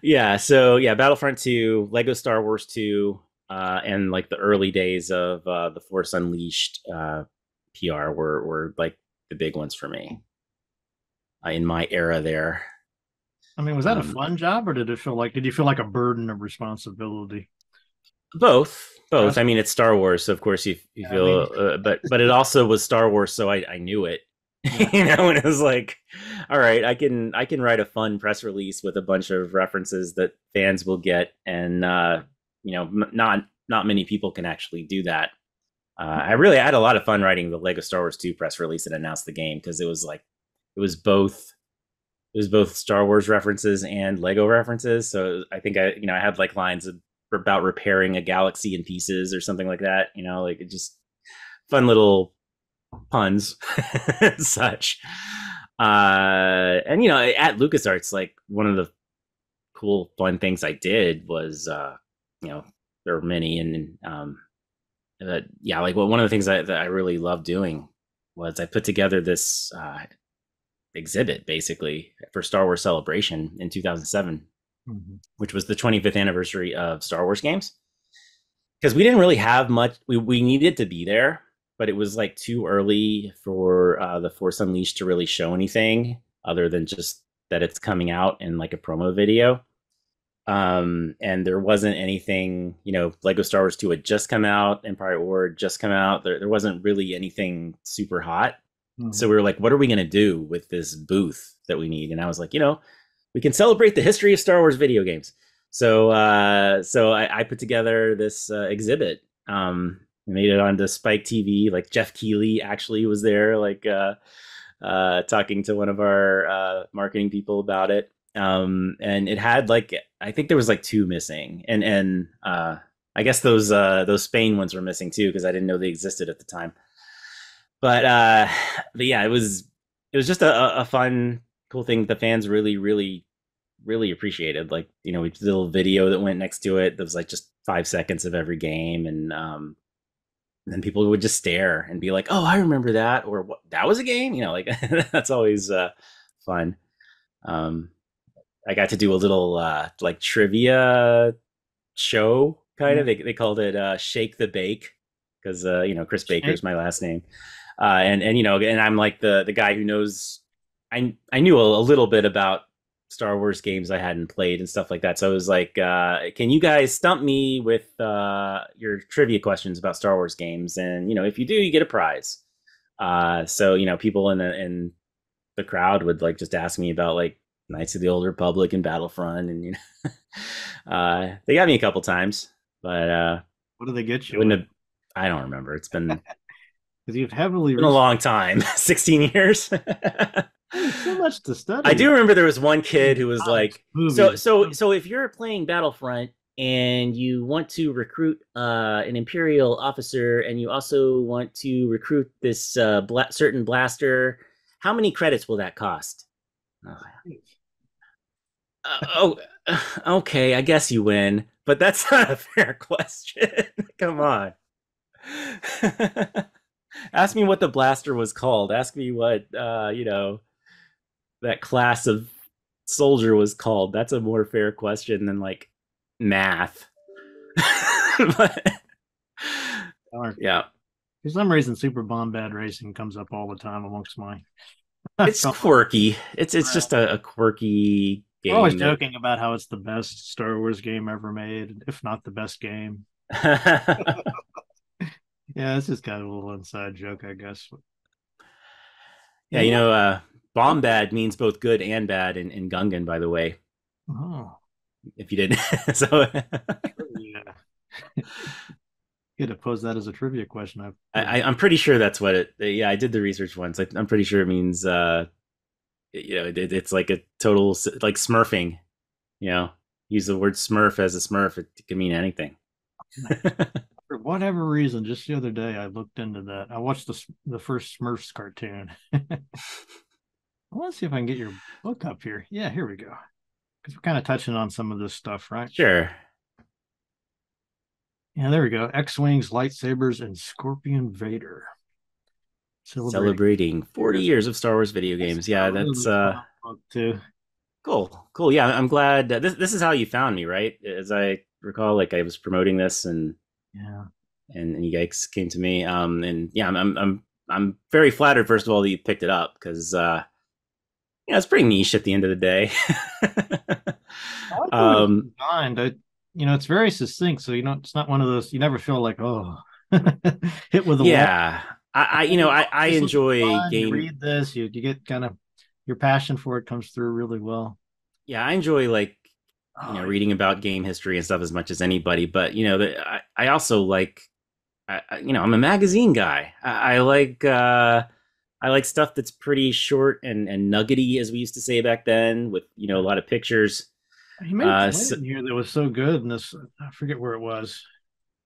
yeah, so yeah, Battlefront two, Lego Star Wars two, uh, and like the early days of uh, The Force Unleashed uh, P R were were like the big ones for me uh, in my era there. I mean, was that um, a fun job, or did it feel like, did you feel like a burden of responsibility? Both, both. I mean, it's Star Wars, so of course you you yeah, feel, I mean... uh, but but it also was Star Wars, so I, I knew it, yeah. you know. And it was like, all right, I can I can write a fun press release with a bunch of references that fans will get, and uh, you know, m- not not many people can actually do that. Uh, I really I had a lot of fun writing the Lego Star Wars two press release that announced the game, because it was like, it was both. It was both Star Wars references and Lego references. So I think I, you know, I had like lines of, about repairing a galaxy in pieces or something like that. You know, like, it just fun little puns and such. Uh, and, you know, at LucasArts, like, one of the cool, fun things I did was, uh, you know, there were many. And, um, uh, yeah, like, well, one of the things I, that I really loved doing was I put together this, uh, exhibit basically for Star Wars Celebration in two thousand seven, mm-hmm. which was the twenty-fifth anniversary of Star Wars games, because we didn't really have much. We, we needed to be there, but it was like too early for uh, The Force Unleashed to really show anything other than just that it's coming out in like a promo video. Um, and there wasn't anything, you know, Lego Star Wars two had just come out, Empire War had just come out. There, there wasn't really anything super hot. So we were like, what are we going to do with this booth that we need? And I was like, you know, we can celebrate the history of Star Wars video games. So uh, so I, I put together this uh, exhibit. Um, made it onto Spike T V. Like, Jeff Keighley actually was there, like uh, uh, talking to one of our uh, marketing people about it. Um, and it had like, I think there was like two missing. And and uh, I guess those uh, those Spain ones were missing too, because I didn't know they existed at the time. But uh, but yeah, it was it was just a, a fun, cool thing. The fans really, really, really appreciated. Like, you know, we did a little video that went next to it. That was like just five seconds of every game, and um, then people would just stare and be like, "Oh, I remember that," or "What, that was a game," you know. Like that's always uh, fun. Um, I got to do a little uh, like trivia show kind mm-hmm. of. They they called it uh, Shake the Bake, because uh, you know, Chris Baker is my last name. Uh, and, and, you know, and I'm like the, the guy who knows, I, I knew a, a little bit about Star Wars games I hadn't played and stuff like that. So I was like, uh, can you guys stump me with uh, your trivia questions about Star Wars games? And, you know, if you do, you get a prize. Uh, so, you know, people in the, in the crowd would like just ask me about like Knights of the Old Republic and Battlefront. And, you know, uh, they got me a couple times, but uh, what do they get you? Have, I don't remember. It's been... Because you've heavily it's been a long time, sixteen years. So much to study. I do remember there was one kid who was oh, like, so, so, so if you're playing Battlefront and you want to recruit uh, an Imperial officer, and you also want to recruit this uh, bla- certain blaster, how many credits will that cost? Oh, uh, oh okay, I guess you win, but that's not a fair question. Come on. Ask me what the blaster was called. Ask me what, uh, you know, that class of soldier was called. That's a more fair question than, like, math. But, yeah. For some reason, Super Bombad Racing comes up all the time amongst my... It's quirky. It's it's just a, a quirky game. We're always that... joking about how it's the best Star Wars game ever made, if not the best game. Yeah, it's just kind of a little inside joke, I guess. Yeah, you know, uh, Bombad means both good and bad in, in Gungan, by the way. Oh. If you didn't. So. Yeah. Good to pose that as a trivia question. I, I, I'm pretty sure that's what it... Yeah, I did the research once. I, I'm pretty sure it means, uh, you know, it, it's like a total... Like smurfing, you know? Use the word smurf as a smurf. It, it can mean anything. For whatever reason, just the other day, I looked into that. I watched the the first Smurfs cartoon. Let's see if I can get your book up here. Yeah, here we go. Because we're kind of touching on some of this stuff, right? Sure. Yeah, there we go. X-Wings, lightsabers, and Scorpion Vader. Celebrating, Celebrating forty years of Star Wars video games. That's yeah, that's... uh too. Cool, cool. Yeah, I'm glad. This, this is how you found me, right? As I recall, like, I was promoting this and... Yeah, and, and you guys came to me, um, and yeah, I'm I'm I'm I'm very flattered. First of all, that you picked it up, because uh, yeah, it's pretty niche at the end of the day. um, mind, I, you know, it's very succinct, so you know, it's not one of those. You never feel like, oh, hit with a yeah. I, I, you know, I, I enjoy games. You read this, you you get kind of your passion for it comes through really well. Yeah, I enjoy like you know reading about game history and stuff as much as anybody, but you know, the, I I also like. I, you know, I'm a magazine guy. I, I like uh, I like stuff that's pretty short and, and nuggety, as we used to say back then, with, you know, a lot of pictures. He made uh, a so, in here that was so good. And this, I forget where it was,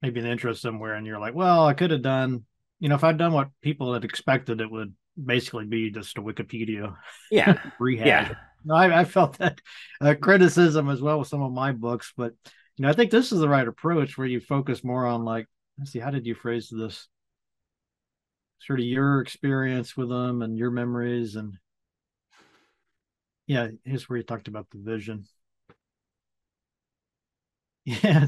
maybe an intro somewhere. And you're like, well, I could have done, you know, if I'd done what people had expected, it would basically be just a Wikipedia. Yeah. Rehash. Yeah. No, I, I felt that uh, criticism as well with some of my books. But, you know, I think this is the right approach where you focus more on like, let's see, how did you phrase this? Sort of your experience with them and your memories. And yeah, here's where you talked about the vision. Yeah.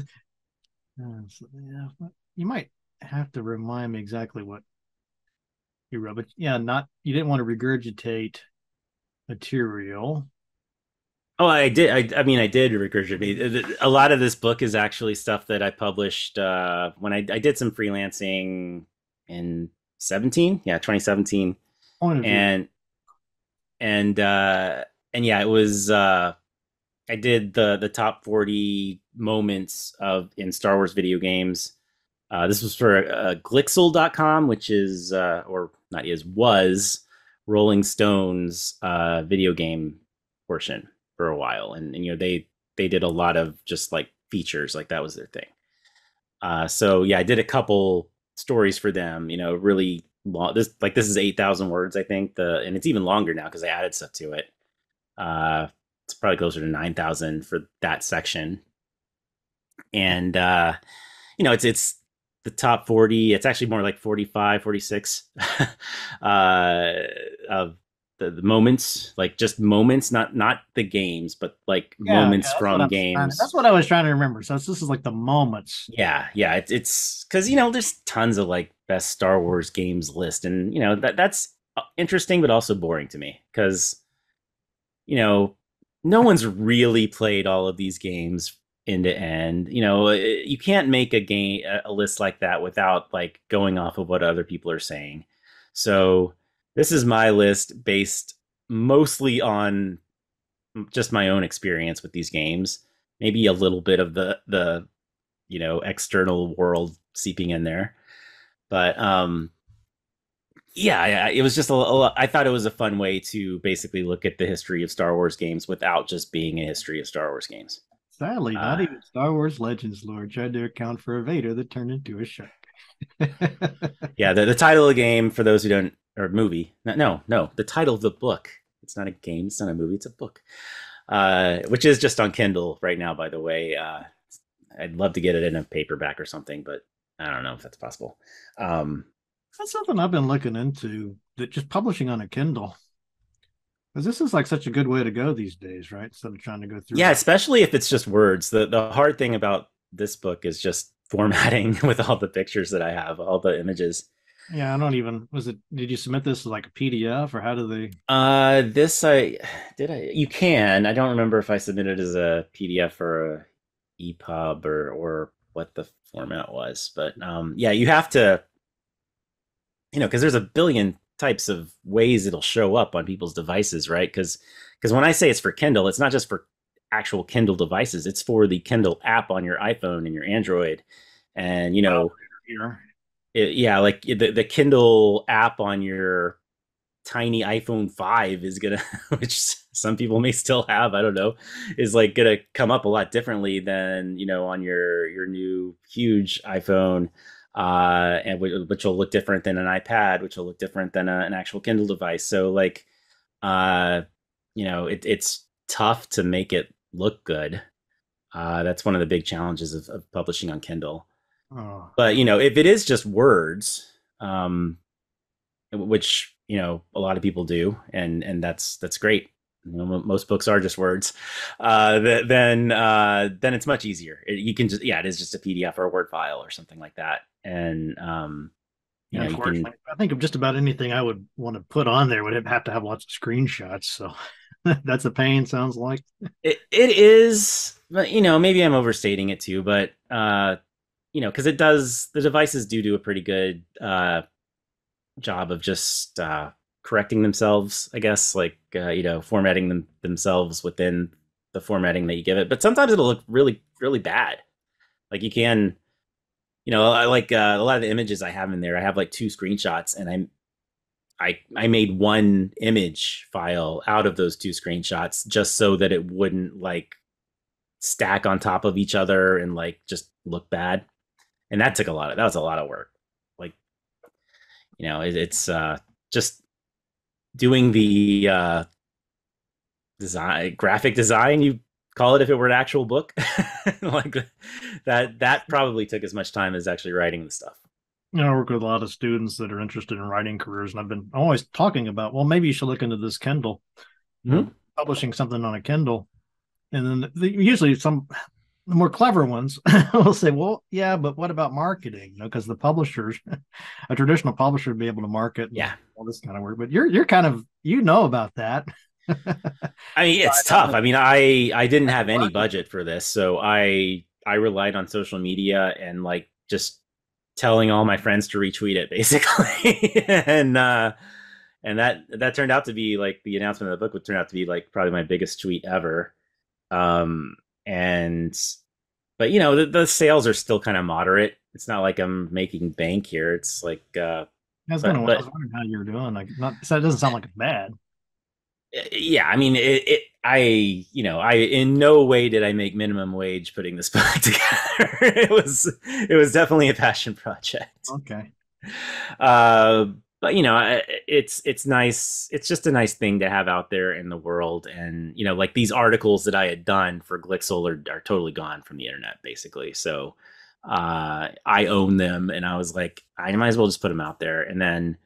You might have to remind me exactly what you wrote. But yeah, not you didn't want to regurgitate material. Oh, I did. I, I mean, I did regurgitate. A lot of this book is actually stuff that I published uh, when I, I did some freelancing in seventeen. Yeah, twenty seventeen. And and uh, and yeah, it was uh, I did the the top forty moments of in Star Wars video games. Uh, this was for uh, glixel dot com, which is uh, or not is was Rolling Stone's uh, video game portion. For a while, and, and you know they they did a lot of just like features, like that was their thing. Uh, so yeah, I did a couple stories for them. You know, really long. This like this is eight thousand words, I think. The and it's even longer now because I added stuff to it. Uh, it's probably closer to nine thousand for that section. And uh, you know, it's it's the top forty. It's actually more like forty-five, forty-six uh, of. The, the moments, like just moments, not not the games, but like yeah, moments yeah, from games. Trying, that's what I was trying to remember. So it's, this is like the moments. Yeah, yeah. It, it's because you know there's tons of like best Star Wars games list, and you know that that's interesting, but also boring to me because you know no one's really played all of these games end to end. You know it, you can't make a game a, a list like that without like going off of what other people are saying. So. This is my list based mostly on just my own experience with these games. Maybe a little bit of the, the you know, external world seeping in there. But, um, yeah, yeah, it was just a, a I thought it was a fun way to basically look at the history of Star Wars games without just being a history of Star Wars games. Sadly, not uh, even Star Wars Legends lore tried to account for a Vader that turned into a shark. yeah, the, the title of the game, for those who don't, or movie. No, no, no. The title of the book. It's not a game. It's not a movie. It's a book, uh, which is just on Kindle right now, by the way. Uh, I'd love to get it in a paperback or something, but I don't know if that's possible. Um, that's something I've been looking into, that just publishing on a Kindle. Because this is like such a good way to go these days, right? Instead of trying to go through. Yeah, especially if it's just words. The, the hard thing about this book is just formatting with all the pictures that I have, all the images. Yeah, I don't even, was it, did you submit this as like a P D F or how do they? Uh, this I, did I, you can, I don't remember if I submitted as a P D F or a E P U B or, or what the format was, but um, yeah, you have to, you know, because there's a billion types of ways it'll show up on people's devices, right? Because because when I say it's for Kindle, it's not just for actual Kindle devices, it's for the Kindle app on your iPhone and your Android. And, you know, oh, It, yeah, like the, the Kindle app on your tiny iPhone five is going to, which some people may still have, I don't know, is like going to come up a lot differently than, you know, on your your new huge iPhone, uh, and w which will look different than an iPad, which will look different than a, an actual Kindle device. So like, uh, you know, it, it's tough to make it look good. Uh, that's one of the big challenges of, of publishing on Kindle. But, you know, if it is just words, um, which, you know, a lot of people do, and, and that's that's great. You know, most books are just words. Uh, th then uh, then it's much easier. It, you can just, yeah, it is just a P D F or a Word file or something like that. And, um, you yeah, know, you can, I think of just about anything I would want to put on there would have to have lots of screenshots. So That's a pain, sounds like. It, it is, but, you know, maybe I'm overstating it too, but, uh, you know, because it does, the devices do do a pretty good uh, job of just uh, correcting themselves, I guess, like, uh, you know, formatting them themselves within the formatting that you give it. But sometimes it'll look really, really bad. Like you can, you know, I like uh, a lot of the images I have in there, I have like two screenshots, and I'm, I, I made one image file out of those two screenshots just so that it wouldn't like stack on top of each other and like just look bad. And that took a lot of, that was a lot of work. Like, you know, it, it's uh, just doing the uh, design, graphic design, you call it if it were an actual book. Like that, that probably took as much time as actually writing the stuff. You know, I work with a lot of students that are interested in writing careers, and I've been always talking about, well, maybe you should look into this Kindle, mm-hmm. publishing something on a Kindle. And then the, usually some the more clever ones will say, well, yeah, but what about marketing? You know, because the publishers, a traditional publisher would be able to market yeah. and all this kind of work. But you're you're kind of, you know about that. I mean, it's so tough. I, I mean, I, I didn't have any budget for this, so I I relied on social media and like just telling all my friends to retweet it basically. And uh and that that turned out to be like the announcement of the book would turn out to be like probably my biggest tweet ever. Um and but you know the, the sales are still kind of moderate. It's not like I'm making bank here. It's like uh that's but, kind of what I was wondering how you're doing. Like not so it doesn't sound like it's bad. Yeah, I mean it, it I, you know, I in no way did I make minimum wage putting this book together. It was, it was definitely a passion project. Okay, uh, but you know, it's it's nice. It's just a nice thing to have out there in the world, and you know, like these articles that I had done for Glixel are, are totally gone from the internet, basically. So uh, I own them, and I was like, I might as well just put them out there. And then,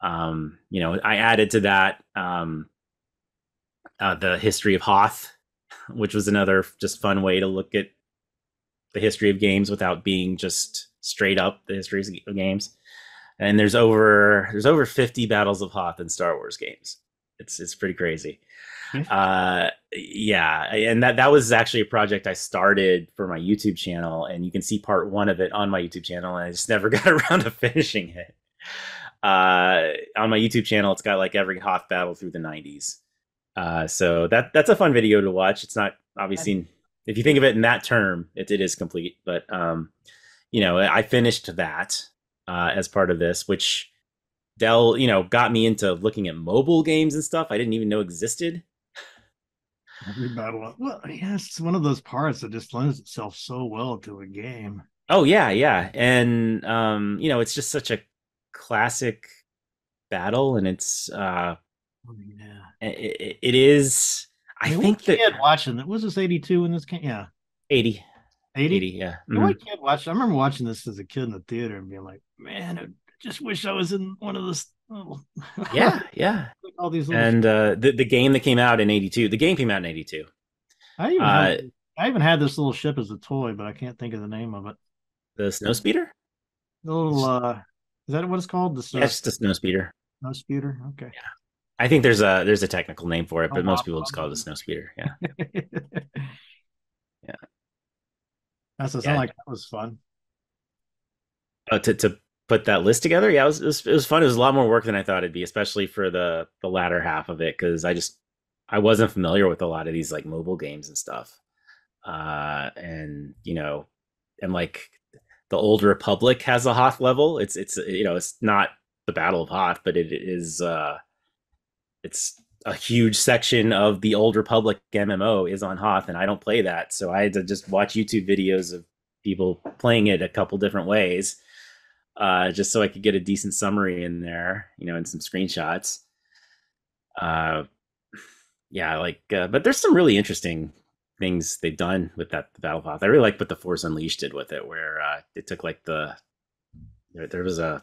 um, you know, I added to that. Um, Uh, the history of Hoth, which was another just fun way to look at the history of games without being just straight up the histories of games. And there's over there's over fifty battles of Hoth in Star Wars games. It's it's pretty crazy. Mm-hmm. Uh, yeah, and that that was actually a project I started for my YouTube channel, and you can see part one of it on my YouTube channel. And I just never got around to finishing it. Uh, on my YouTube channel, it's got like every Hoth battle through the nineties. Uh, so that that's a fun video to watch. It's not obviously, if you think of it in that term, it, it is complete. But, um, you know, I finished that uh, as part of this, which Dell, you know, got me into looking at mobile games and stuff I didn't even know existed. Every battle. Well, yeah, it's one of those parts that just lends itself so well to a game. Oh, yeah, yeah. And, um, you know, it's just such a classic battle, and it's... Uh, Yeah. It, it is. I, I mean, think that kid watching that was this eighty-two when this came. Yeah, eighty. eighty? eighty yeah. Mm-hmm. I can't watch. I remember watching this as a kid in the theater and being like, "Man, I just wish I was in one of those." Oh. Yeah, yeah. Like all these and little... uh, the the game that came out in eighty-two. The game came out in eighty-two. I even uh, had, I even had this little ship as a toy, but I can't think of the name of it. The Snowspeeder. The little uh, is that what it's called? The snow... yes, the Snowspeeder. Snowspeeder. Okay. Yeah. I think there's a there's a technical name for it, but oh, most people just call it a snowspeeder. Yeah, yeah. That's yeah. Like that was fun. Uh, to to put that list together, yeah, it was, it was it was fun. It was a lot more work than I thought it'd be, especially for the the latter half of it, because I just I wasn't familiar with a lot of these like mobile games and stuff, uh, and you know, and like the Old Republic has a Hoth level. It's it's you know it's not the Battle of Hoth, but it is. Uh, It's a huge section of the Old Republic M M O is on Hoth, and I don't play that. So I had to just watch YouTube videos of people playing it a couple different ways, uh, just so I could get a decent summary in there, you know, and some screenshots. Uh, yeah, like, uh, but there's some really interesting things they've done with that the Battle of Hoth. I really like what The Force Unleashed did with it, where uh, it took like the, there, there was a,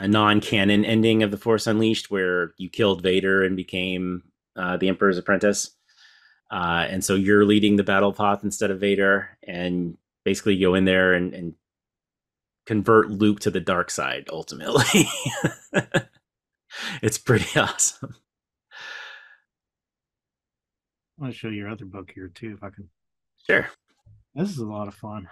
A non-canon ending of The Force Unleashed, where you killed Vader and became uh, the Emperor's apprentice, uh, and so you're leading the Battle of Hoth instead of Vader, and basically go in there and, and convert Luke to the dark side. Ultimately, it's pretty awesome. I want to show your other book here too, if I can. Sure. This is a lot of fun.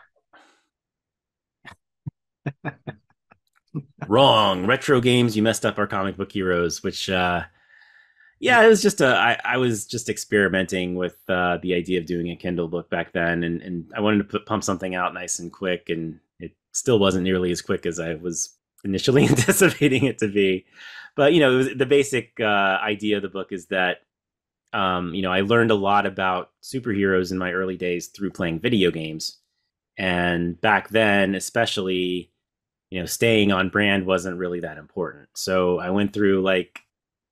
Wrong. Retro games, you messed up our comic book heroes, which, uh, yeah, it was just a, I, I was just experimenting with uh, the idea of doing a Kindle book back then. And, and I wanted to put, pump something out nice and quick. And it still wasn't nearly as quick as I was initially anticipating it to be. But, you know, it was, the basic uh, idea of the book is that, um, you know, I learned a lot about superheroes in my early days through playing video games. And back then, especially, you know, staying on brand wasn't really that important. So I went through like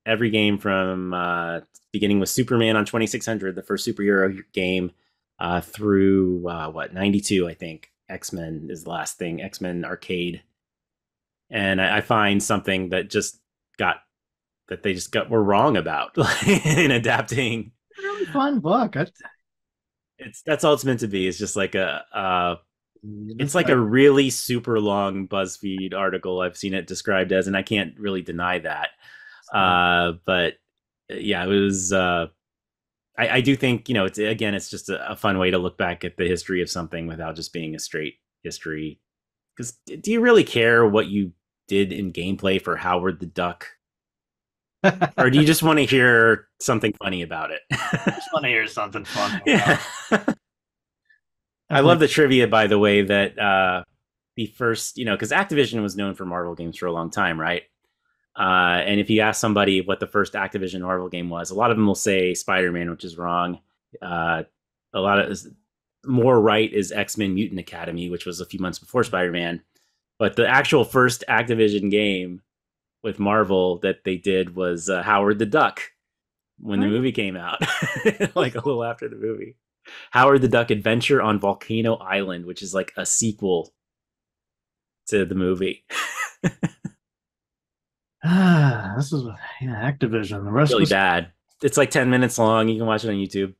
every game from uh, beginning with Superman on twenty-six hundred, the first superhero game, uh, through uh, what, ninety-two, I think. X-Men is the last thing, X-Men Arcade. And I, I find something that just got, that they just got, were wrong about in adapting. It's a really fun book. I... It's, that's all it's meant to be. It's just like a, uh, it's like a really super long BuzzFeed article. I've seen it described as, and I can't really deny that. Uh, but yeah, it was, uh, I, I do think, you know, it's, again, it's just a, a fun way to look back at the history of something without just being a straight history. Because do you really care what you did in gameplay for Howard the Duck? Or do you just want to hear something funny about it? I just want to hear something funny. Yeah. I love the trivia, by the way, that uh, the first, you know, because Activision was known for Marvel games for a long time, right? Uh, and if you ask somebody what the first Activision Marvel game was, a lot of them will say Spider-Man, which is wrong. Uh, a lot of more right is X-Men Mutant Academy, which was a few months before Spider-Man. But the actual first Activision game with Marvel that they did was uh, Howard the Duck when the movie came out, like a little after the movie. Howard the Duck Adventure on Volcano Island, which is like a sequel to the movie. Ah, this is yeah, Activision. The rest really was... bad. It's like ten minutes long. You can watch it on YouTube.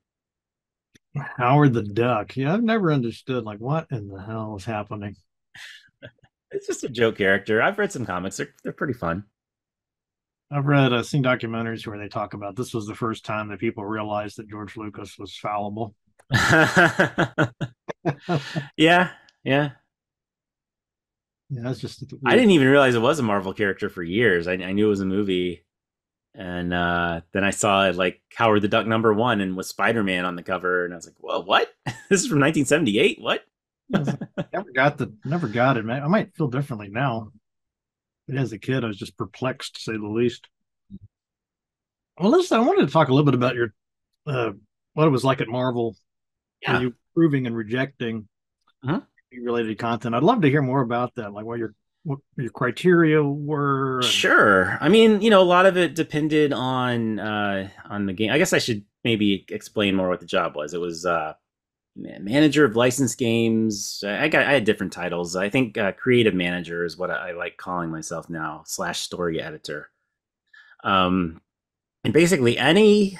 Howard the Duck. Yeah, I've never understood like what in the hell is happening. It's just a joke character. I've read some comics. They're they're pretty fun. I've read, I've seen documentaries where they talk about this was the first time that people realized that George Lucas was fallible. yeah, yeah. Yeah, that's just. A, I didn't even realize it was a Marvel character for years. I, I knew it was a movie, and uh, then I saw like Howard the Duck number one and with Spider-Man on the cover, and I was like, "Whoa, what? This is from nineteen seventy-eight? What?" Like, never got the, never got it, man. I might feel differently now, but as a kid, I was just perplexed, to say the least. Well, listen, I wanted to talk a little bit about your uh, what it was like at Marvel, yeah, you approving and rejecting. Huh? Related content. I'd love to hear more about that, like what your what your criteria were. And... Sure. I mean, you know, a lot of it depended on uh, on the game. I guess I should maybe explain more what the job was. It was uh, manager of licensed games. I got I had different titles. I think uh, creative manager is what I, I like calling myself now, slash story editor. Um, and basically any,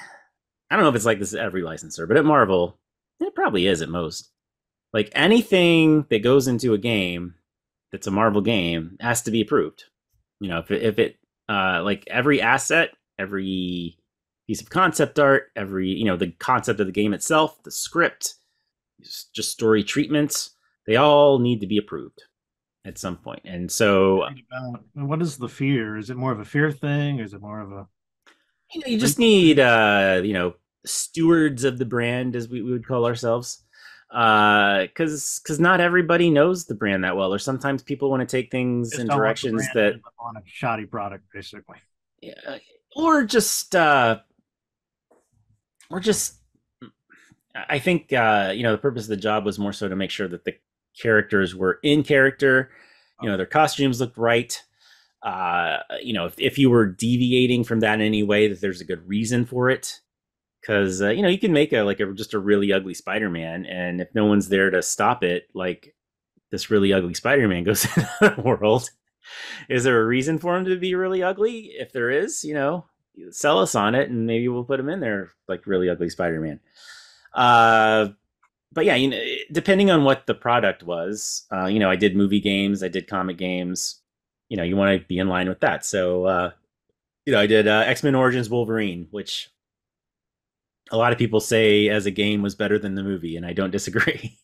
I don't know if it's like this at every licensor, but at Marvel, it probably is at most. Like anything that goes into a game that's a Marvel game has to be approved. You know, if it, if it uh, like every asset, every piece of concept art, every, you know, the concept of the game itself, the script, just story treatments, they all need to be approved at some point. And so what is the fear? Is it more of a fear thing? Is it more of a, you know, you just need, uh, you know, stewards of the brand, as we, we would call ourselves. Uh, cause, cause not everybody knows the brand that well, or sometimes people want to take things just in directions that on a shoddy product, basically. Yeah, or just, uh, or just, I think, uh, you know, the purpose of the job was more so to make sure that the characters were in character, you know, their costumes looked right. Uh, you know, if, if you were deviating from that in any way, that there's a good reason for it. Because, uh, you know, you can make a like a, just a really ugly Spider-Man, and if no one's there to stop it, like this really ugly Spider-Man goes into the world. Is there a reason for him to be really ugly? If there is, you know, sell us on it and maybe we'll put him in there like really ugly Spider-Man. Uh, but yeah, you know, depending on what the product was, uh, you know, I did movie games, I did comic games. You know, you want to be in line with that. So, uh, you know, I did uh, X-Men Origins Wolverine, which... a lot of people say as a game was better than the movie, and I don't disagree.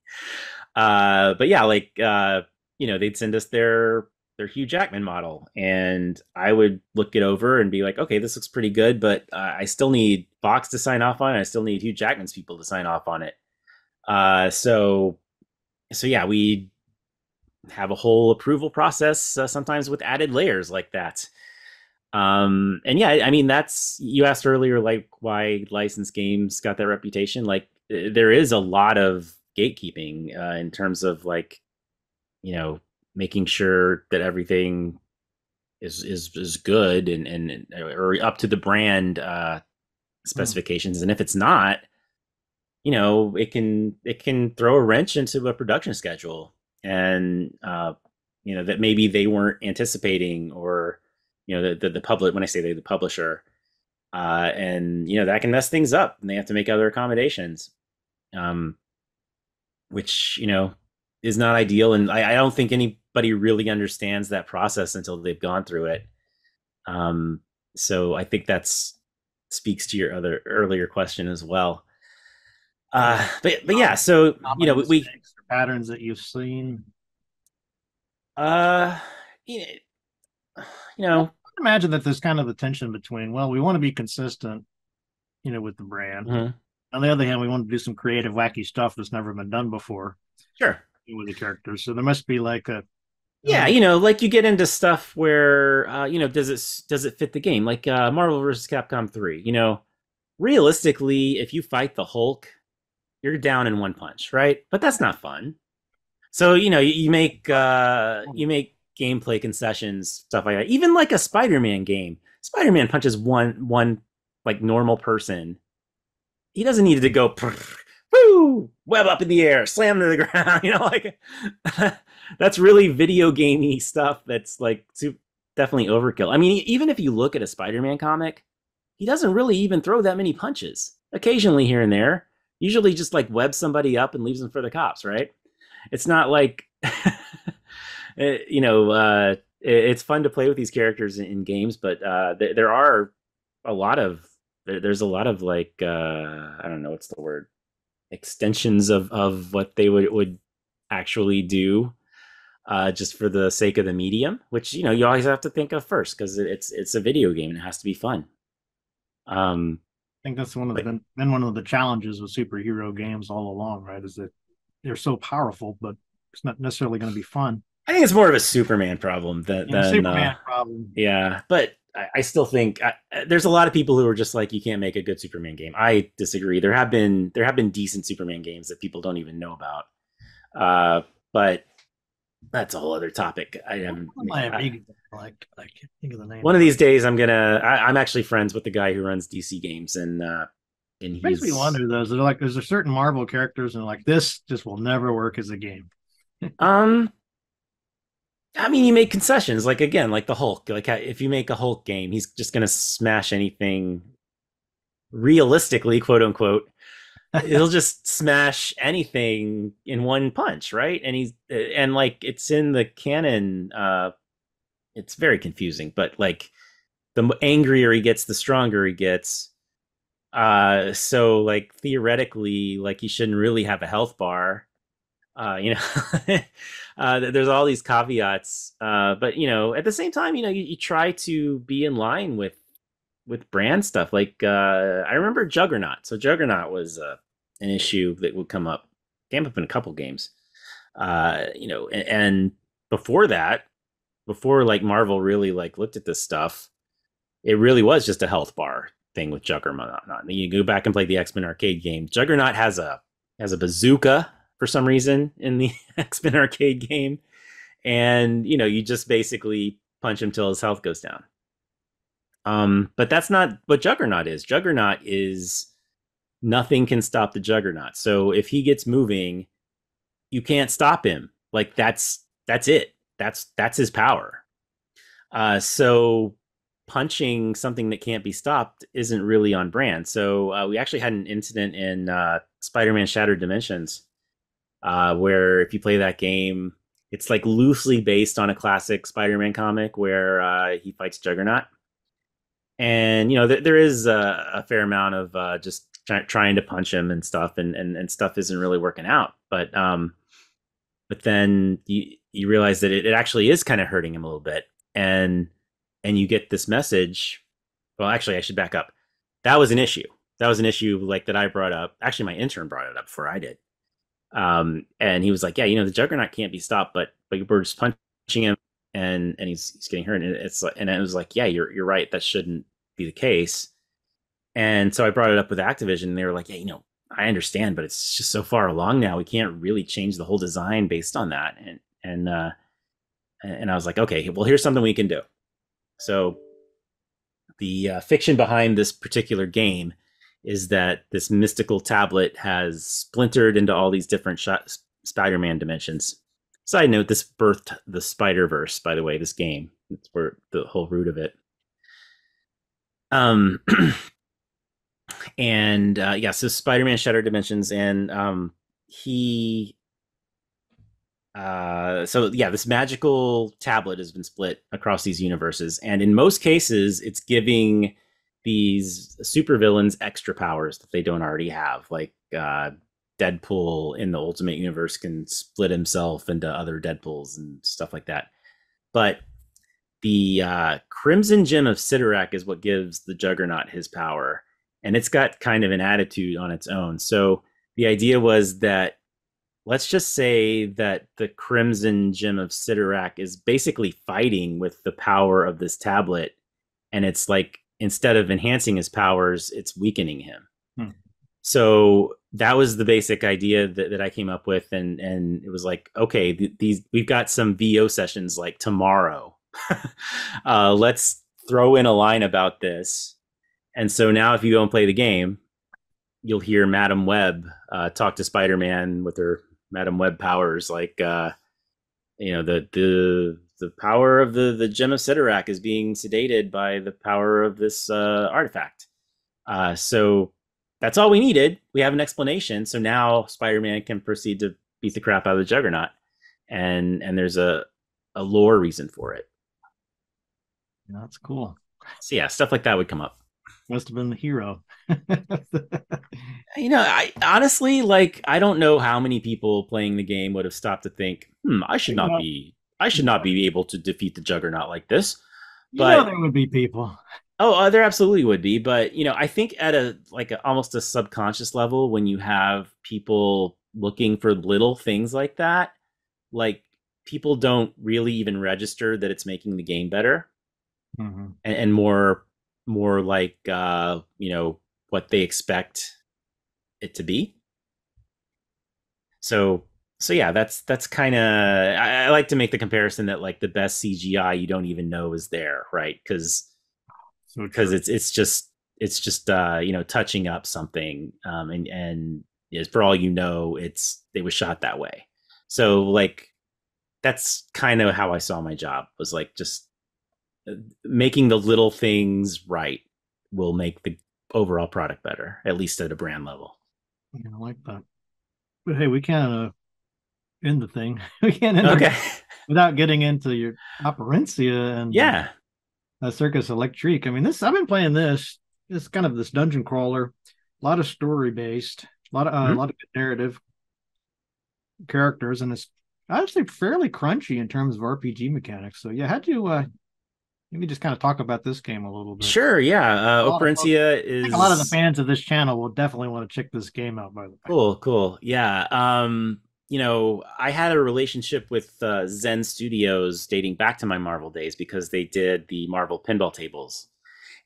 Uh, but yeah, like, uh, you know, they'd send us their their Hugh Jackman model, and I would look it over and be like, okay, this looks pretty good, but uh, I still need Fox to sign off on it. I still need Hugh Jackman's people to sign off on it. Uh, so, so yeah, we have a whole approval process, uh, sometimes with added layers like that. Um, and yeah, I, I mean, that's, you asked earlier, like, why licensed games got that reputation. Like, there is a lot of gatekeeping, uh, in terms of, like, you know, making sure that everything is, is, is good and, and, or up to the brand, uh, specifications. Mm. And if it's not, you know, it can, it can throw a wrench into a production schedule, and, uh, you know, that maybe they weren't anticipating, or, you know, the, the, the public, when I say they, the publisher, uh, and, you know, that can mess things up, and they have to make other accommodations, um, which, you know, is not ideal. And I, I don't think anybody really understands that process until they've gone through it. Um, so I think that's speaks to your other earlier question as well. Uh, but, but yeah, so, you know, we, extra patterns that you've seen, uh, you know, you know, I imagine that there's kind of the tension between, well, we want to be consistent, you know, with the brand. Mm-hmm. On the other hand, we want to do some creative, wacky stuff that's never been done before. Sure. With the characters. So there must be like a, yeah, you know, like you get into stuff where, uh, you know, does it, does it fit the game? Like, uh, Marvel versus Capcom three, you know, realistically, if you fight the Hulk, you're down in one punch, right? But that's not fun. So, you know, you, you make, uh, you make gameplay concessions, stuff like that. Even like a Spider-Man game, Spider-Man punches one, one like normal person. He doesn't need to go, woo, web up in the air, slam to the ground, you know, like that's really video gamey stuff. That's like super, definitely overkill. I mean, even if you look at a Spider-Man comic, he doesn't really even throw that many punches. Occasionally here and there, usually just like webs somebody up and leaves them for the cops, right? It's not like, you know, uh, it's fun to play with these characters in games, but uh, th there are a lot of, there's a lot of like, uh, I don't know, what's the word? Extensions of, of what they would, would actually do, uh, just for the sake of the medium, which, you know, you always have to think of first, because it's, it's a video game and it has to be fun. Um, I think that's one of the, but, been one of the challenges with superhero games all along, right? Is that they're so powerful, but it's not necessarily going to be fun. I think it's more of a Superman problem than, yeah, than Superman uh, problem. Yeah, but I, I still think I, there's a lot of people who are just like, you can't make a good Superman game. I disagree. There have been there have been decent Superman games that people don't even know about. Uh, but that's a whole other topic. I am. I, I, I, I can't think of the name. One of these days, I'm gonna. I, I'm actually friends with the guy who runs D C games, and uh, and he's, makes me wonder though. They're like, there's a certain Marvel characters, and like this just will never work as a game. um. I mean, you make concessions, like, again, like the Hulk, like if you make a Hulk game, he's just going to smash anything realistically, quote unquote. He'll just smash anything in one punch. Right. And he's, and like, it's in the canon. Uh, it's very confusing, but like the angrier he gets, the stronger he gets. Uh, so like theoretically, like he shouldn't really have a health bar. Uh, you know, uh, there's all these caveats, uh, but, you know, at the same time, you know, you, you try to be in line with with brand stuff. Like, uh, I remember Juggernaut. So Juggernaut was uh, an issue that would come up, came up in a couple games, uh, you know, and, and before that, before like Marvel really like looked at this stuff, it really was just a health bar thing with Juggernaut. You go back and play the X-Men arcade game. Juggernaut has a has a bazooka. For some reason in the X-Men arcade game, and you know, you just basically punch him till his health goes down. Um, but that's not what Juggernaut is. Juggernaut is nothing can stop the Juggernaut. So if he gets moving, you can't stop him. Like that's that's it. That's that's his power. Uh, so punching something that can't be stopped isn't really on brand. So uh, we actually had an incident in uh, Spider-Man Shattered Dimensions. Uh, where if you play that game, it's like loosely based on a classic Spider-Man comic where uh, he fights Juggernaut. And, you know, th there is a, a fair amount of uh, just try, trying to punch him and stuff, and, and, and stuff isn't really working out. But um, but then you you realize that it, it actually is kind of hurting him a little bit, and and you get this message. Well, actually, I should back up. That was an issue. That was an issue like that I brought up. Actually, my intern brought it up before I did. Um, and he was like, yeah, you know, the Juggernaut can't be stopped, but but we're just punching him, and and he's he's getting hurt. And it's like, and it was like, yeah, you're you're right. That shouldn't be the case. And so I brought it up with Activision, and they were like, yeah, you know, I understand, but it's just so far along now. We can't really change the whole design based on that. And and uh, and I was like, okay, well, here's something we can do. So the uh, fiction behind this particular game is that this mystical tablet has splintered into all these different sh- Spider-Man dimensions. Side note, this birthed the Spider-Verse, by the way, this game. That's where the whole root of it. Um, and uh, yeah, so Spider-Man Shattered Dimensions, and um, he, uh, so yeah, this magical tablet has been split across these universes, and in most cases, it's giving these supervillains extra powers that they don't already have. Like uh, Deadpool in the Ultimate Universe can split himself into other Deadpools and stuff like that. But the uh, Crimson Gem of Sidorak is what gives the Juggernaut his power, and it's got kind of an attitude on its own. So the idea was that, let's just say that the Crimson Gem of Sidorak is basically fighting with the power of this tablet, and it's like, instead of enhancing his powers, it's weakening him. Hmm. So that was the basic idea that, that I came up with. And, and it was like, okay, th- these, we've got some V O sessions like tomorrow. uh, let's throw in a line about this. And so now if you go and play the game, you'll hear Madam Web uh, talk to Spider-Man with her Madam Web powers. Like, uh, you know, the, the, the power of the, the Gem of Sidorak is being sedated by the power of this uh, artifact. Uh, so that's all we needed. We have an explanation. So now Spider-Man can proceed to beat the crap out of the Juggernaut. And and there's a, a lore reason for it. That's cool. So yeah, stuff like that would come up. Must have been the hero. You know, I honestly, like, I don't know how many people playing the game would have stopped to think, hmm, I should not be... I should not be able to defeat the Juggernaut like this. But you know, there would be people. Oh, uh, there absolutely would be. But, you know, I think at a like a, almost a subconscious level, when you have people looking for little things like that, like people don't really even register that it's making the game better. Mm-hmm. and, and more more like, uh, you know, what they expect it to be. So. So yeah, that's that's kind of, I, I like to make the comparison that like the best C G I you don't even know is there, right? Because because so it's it's just it's just uh, you know, touching up something, um, and and for all you know, it's it was shot that way. So like that's kind of how I saw my job, was like just making the little things right will make the overall product better, at least at a brand level. Yeah, I like that. But hey, we kind of. End the thing. We can't end okay. it without getting into your Operencia and yeah, uh, Circus Electrique. I mean, this I've been playing this. It's kind of this dungeon crawler, a lot of story based, a lot of uh, mm-hmm. a lot of good narrative characters, and it's actually fairly crunchy in terms of R P G mechanics. So yeah, how'd you uh, maybe just kind of talk about this game a little bit? Sure, yeah. Uh, Operencia of, is I think a lot of the fans of this channel will definitely want to check this game out. By the way, cool, cool, yeah. Um. You know, I had a relationship with uh, Zen Studios dating back to my Marvel days, because they did the Marvel pinball tables,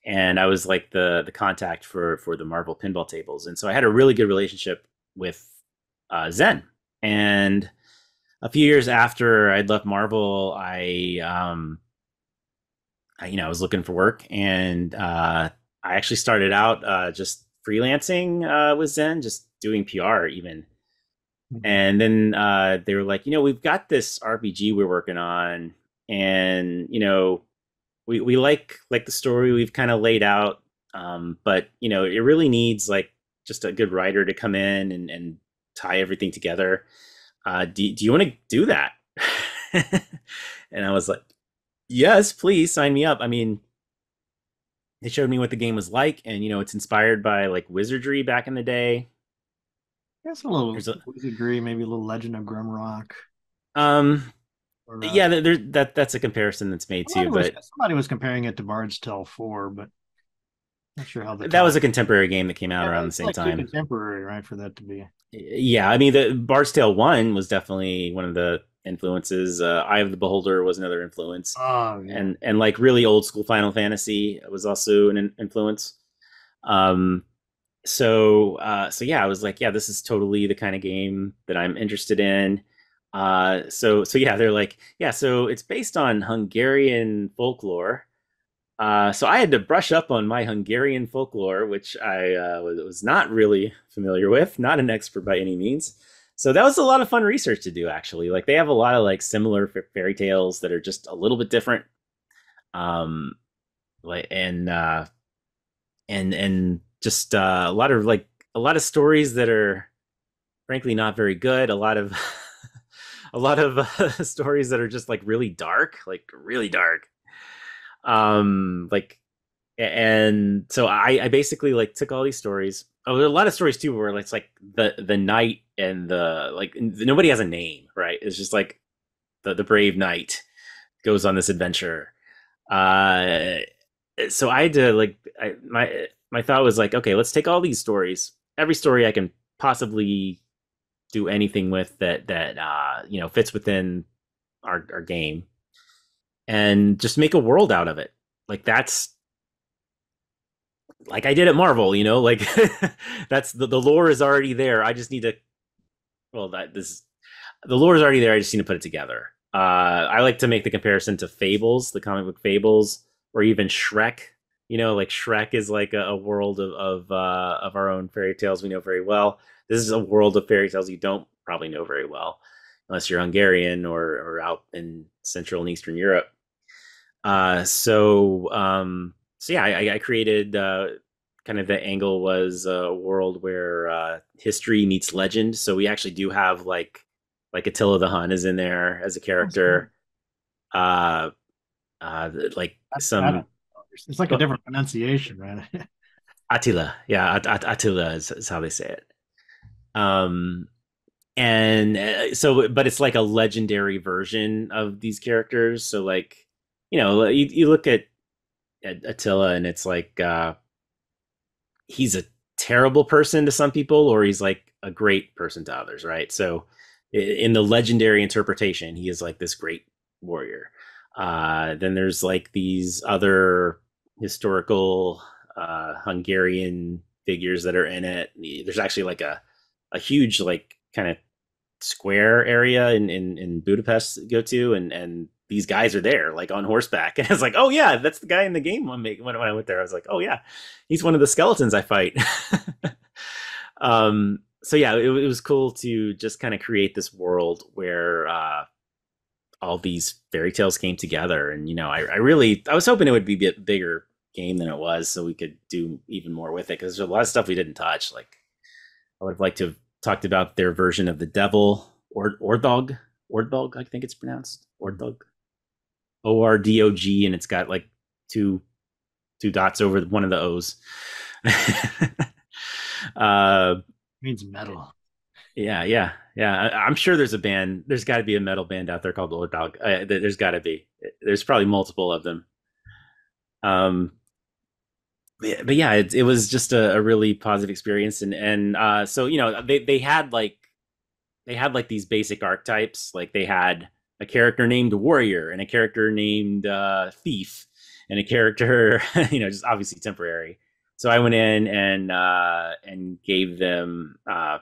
and I was like the the contact for for the Marvel pinball tables, and so I had a really good relationship with uh, Zen. And a few years after I'd left Marvel, I, um, I you know I was looking for work, and uh, I actually started out uh, just freelancing uh, with Zen, just doing P R even. And then uh, they were like, you know, we've got this R P G we're working on, and, you know, we we like like the story we've kind of laid out. Um, but, you know, it really needs like just a good writer to come in and, and tie everything together. Uh, do, do you want to do that? And I was like, yes, please sign me up. I mean, It showed me what the game was like, and you know, it's inspired by like wizardry back in the day. Yeah, it's a little a, wizardry, maybe a little Legend of Grimrock. Um, or, uh, yeah, there, that that's a comparison that's made too. Was, but somebody was comparing it to Bard's Tale four, but I'm not sure how that. That was a contemporary game that came out yeah, around the same like time. Contemporary, right? For that to be. Yeah, I mean, the Bard's Tale one was definitely one of the influences. uh Eye of the Beholder was another influence. Oh, yeah. and and like really old school Final Fantasy was also an influence. um so uh so yeah, I was like, yeah, this is totally the kind of game that I'm interested in. uh so so yeah, they're like, yeah, so it's based on Hungarian folklore. uh so I had to brush up on my Hungarian folklore, which I uh, was not really familiar with, not an expert by any means. So that was a lot of fun research to do, actually. Like, they have a lot of like similar fairy tales that are just a little bit different. Um, like and uh, and and just uh, a lot of like a lot of stories that are frankly not very good. A lot of a lot of uh, stories that are just like really dark, like really dark. Um, like, and so I, I basically like took all these stories. Oh, there are a lot of stories too where it's like the the knight and the like nobody has a name, right? It's just like the the brave knight goes on this adventure. Uh, so I had to like I, my my thought was like, okay, let's take all these stories, every story I can possibly do anything with that that uh, you know, fits within our our game, and just make a world out of it. Like that's. Like I did at Marvel, you know, like that's the, the lore is already there. I just need to, well, that this, the lore is already there. I just need to put it together. Uh, I like to make the comparison to Fables, the comic book Fables, or even Shrek, you know, like Shrek is like a, a world of, of, uh, of our own fairy tales we know very well. This is a world of fairy tales you don't probably know very well, unless you're Hungarian or, or out in Central and Eastern Europe. Uh, so, um, So yeah, I, I created uh, kind of the angle was a world where uh, history meets legend. So we actually do have like like Attila the Hun is in there as a character. Uh, uh, like That's some, it's like a different pronunciation, right? Attila, yeah, At- At- Attila is, is how they say it. Um, and so, but it's like a legendary version of these characters. So like, you know, you, you look at. Attila and it's like uh he's a terrible person to some people, or he's like a great person to others, right? So in the legendary interpretation, he is like this great warrior. Uh then there's like these other historical uh Hungarian figures that are in it. There's actually like a a huge like kind of square area in in, in Budapest to go to, and and these guys are there like on horseback. And I was like, oh yeah, that's the guy in the game. When I went there, I was like, oh yeah, he's one of the skeletons I fight. um, so yeah, it, it was cool to just kind of create this world where uh, all these fairy tales came together. And, you know, I, I really, I was hoping it would be a bigger game than it was, so we could do even more with it. Cause there's a lot of stuff we didn't touch. Like I would have liked to have talked about their version of the devil or, or dog or dog, I think it's pronounced or dog. O R D O G, and it's got like two two dots over one of the O's. uh means metal. Yeah, yeah, yeah. I, I'm sure there's a band. There's got to be a metal band out there called Old Dog. Uh, there's got to be. There's probably multiple of them. Um, but, but yeah, it, it was just a, a really positive experience, and and uh, so you know they they had like they had like these basic archetypes. Like they had a character named Warrior and a character named uh, Thief and a character, you know, just obviously temporary. So I went in and uh, and gave them, uh,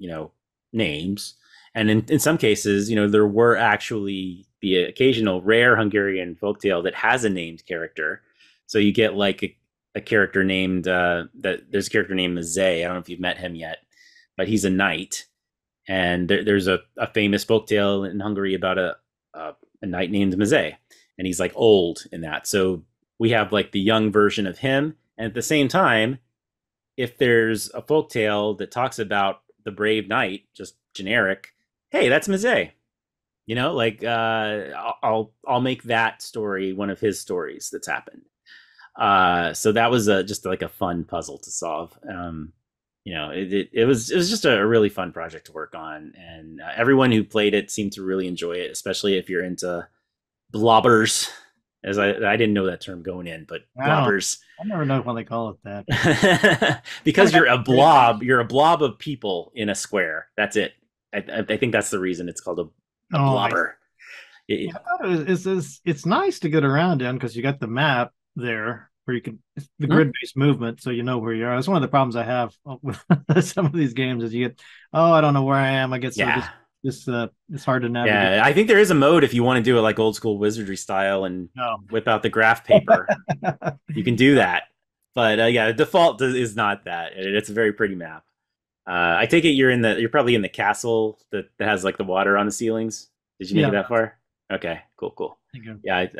you know, names. And in, in some cases, you know, there were actually the occasional rare Hungarian folktale that has a named character. So you get like a, a character named uh, that there's a character named Mazay. I don't know if you've met him yet, but he's a knight. And there, there's a, a famous folktale in Hungary about a, a, a knight named Mazay, and he's like old in that. So we have like the young version of him. And at the same time, if there's a folktale that talks about the brave knight, just generic, hey, that's Mazay. You know, like uh, I'll I'll make that story one of his stories that's happened. Uh, so that was a, just like a fun puzzle to solve. Um, you know, it, it, it was, it was just a really fun project to work on, and uh, everyone who played it seemed to really enjoy it, especially if you're into blobbers, as I, I didn't know that term going in, but wow. blobbers. I never know why they call it that. Because you're a blob, you're a blob of people in a square. That's it. I, I think that's the reason it's called a, a oh, blobber. I, it, yeah, I thought it was, it's, it's, it's nice to get around in, because you got the map there where you can, it's the grid-based mm-hmm. movement, so you know where you are. That's one of the problems I have with some of these games, is you get, oh, I don't know where I am. I get so yeah. just, just uh, it's hard to navigate. Yeah, I think there is a mode if you want to do it like old school wizardry style and oh. whip out the graph paper. You can do that, but uh, yeah, default is not that. It, it's a very pretty map. Uh, I take it you're in the, you're probably in the castle that, that has like the water on the ceilings. Did you make yeah. it that far? Okay, cool, cool. Yeah, I,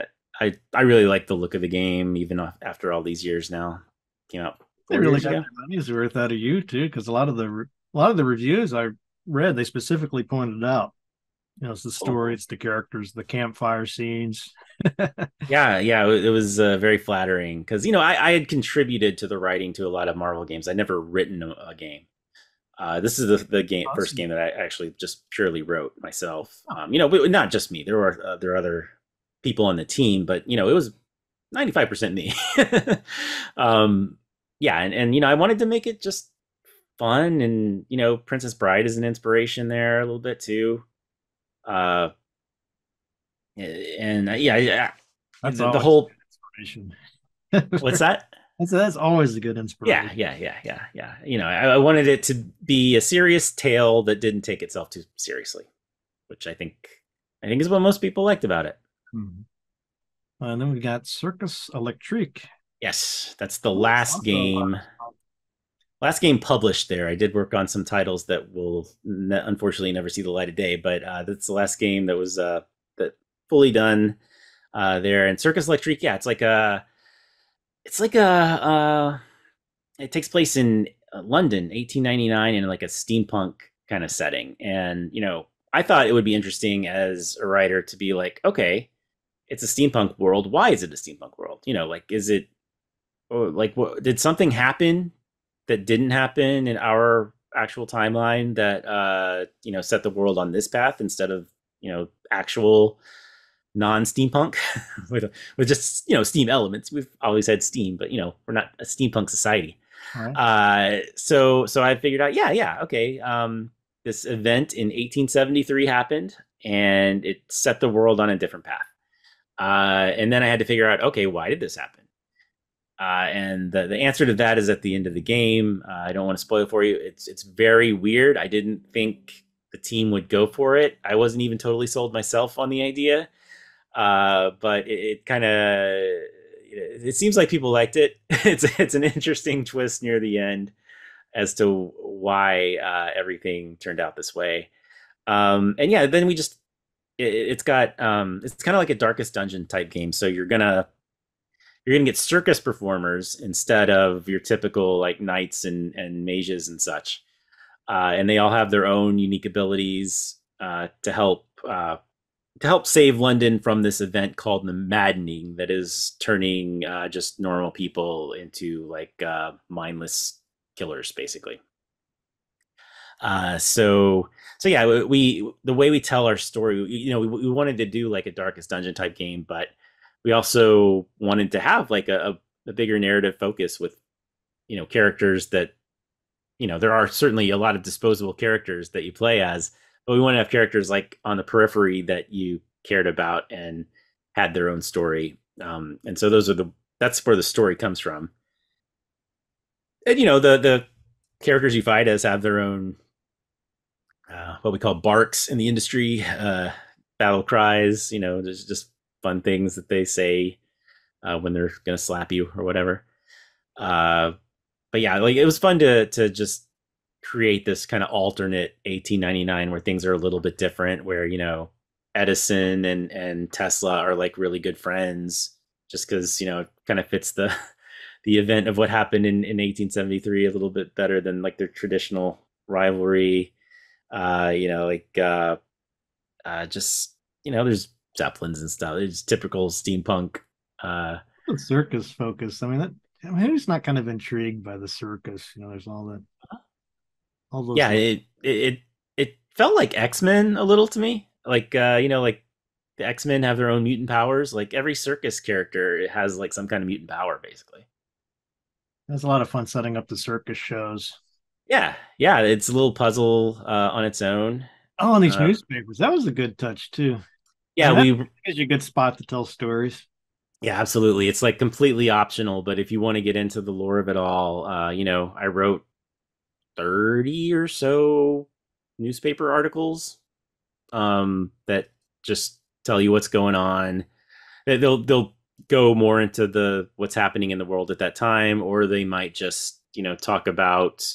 I I really like the look of the game, even after all these years now. Came out. They really got their money's worth out of you too, because a lot of the a lot of the reviews I read, they specifically pointed out, you know, it's the story, it's the characters, the campfire scenes. yeah, yeah, it was uh, very flattering, because you know I, I had contributed to the writing to a lot of Marvel games. I'd never written a, a game. Uh, this is the, the game, awesome. first game that I actually just purely wrote myself. Um, you know, but not just me. There were uh, there were other people on the team, but you know, it was ninety-five percent me. um, yeah, and and you know, I wanted to make it just fun, and you know, Princess Bride is an inspiration there a little bit too. Uh, and uh, yeah, yeah, that's the, the whole inspiration. What's that? So that's always a good inspiration. Yeah, yeah, yeah, yeah, yeah. You know, I, I wanted it to be a serious tale that didn't take itself too seriously, which I think I think is what most people liked about it. Mm-hmm. And then we got Circus Electrique. Yes, that's the last awesome. game. Last game published there. I did work on some titles that will ne- unfortunately never see the light of day, but uh, that's the last game that was uh, that fully done uh, there. And Circus Electrique, yeah, it's like a It's like a, uh, it takes place in London, eighteen ninety-nine, in like a steampunk kind of setting. And, you know, I thought it would be interesting as a writer to be like, okay, it's a steampunk world. Why is it a steampunk world? You know, like, is it, oh, like, what, did something happen that didn't happen in our actual timeline that, uh, you know, set the world on this path instead of, you know, actual non-steampunk with, with just, you know, steam elements. We've always had steam, but you know, we're not a steampunk society. Right. Uh, so, so I figured out, yeah, yeah. Okay. Um, this event in eighteen seventy-three happened, and it set the world on a different path. Uh, and then I had to figure out, okay, why did this happen? Uh, and the, the answer to that is at the end of the game. Uh, I don't want to spoil it for you. It's, it's very weird. I didn't think the team would go for it. I wasn't even totally sold myself on the idea. Uh, but it, it kind of, it seems like people liked it. It's it's an interesting twist near the end as to why uh, everything turned out this way. Um, and yeah, then we just, it, it's got, um, it's kind of like a Darkest Dungeon type game. So you're gonna, you're gonna get circus performers instead of your typical like knights and, and mages and such. Uh, and they all have their own unique abilities uh, to help, uh, to help save London from this event called the Maddening that is turning uh, just normal people into like uh, mindless killers, basically. Uh, so, so yeah, we, we, the way we tell our story, you know, we, we wanted to do like a Darkest Dungeon type game, but we also wanted to have like a, a bigger narrative focus with, you know, characters that, you know, there are certainly a lot of disposable characters that you play as, but we want to have characters like on the periphery that you cared about and had their own story. Um, and so those are the, that's where the story comes from. And, you know, the, the characters you fight as have their own, uh, what we call barks in the industry, uh, battle cries, you know, there's just fun things that they say, uh, when they're going to slap you or whatever. Uh, but yeah, like it was fun to, to just create this kind of alternate eighteen ninety-nine where things are a little bit different, where, you know, Edison and, and Tesla are like really good friends just because, you know, it kind of fits the, the event of what happened in, in eighteen seventy-three a little bit better than like their traditional rivalry. Uh, you know, like, uh, uh, just, you know, there's zeppelins and stuff. It's typical steampunk, uh, circus focus. I mean, that, I mean, who's not kind of intrigued by the circus? You know, there's all that. All those yeah, it, it it felt like X-Men a little to me. Like, uh, you know, like the X-Men have their own mutant powers. Like every circus character has like some kind of mutant power, basically. That's a lot of fun setting up the circus shows. Yeah, yeah, it's a little puzzle uh, on its own. Oh, and these uh, newspapers. That was a good touch, too. Yeah, we gives you a good spot to tell stories. Yeah, absolutely. It's like completely optional, but if you want to get into the lore of it all, uh, you know, I wrote thirty or so newspaper articles um, that just tell you what's going on. They'll they'll go more into the what's happening in the world at that time, or they might just, you know, talk about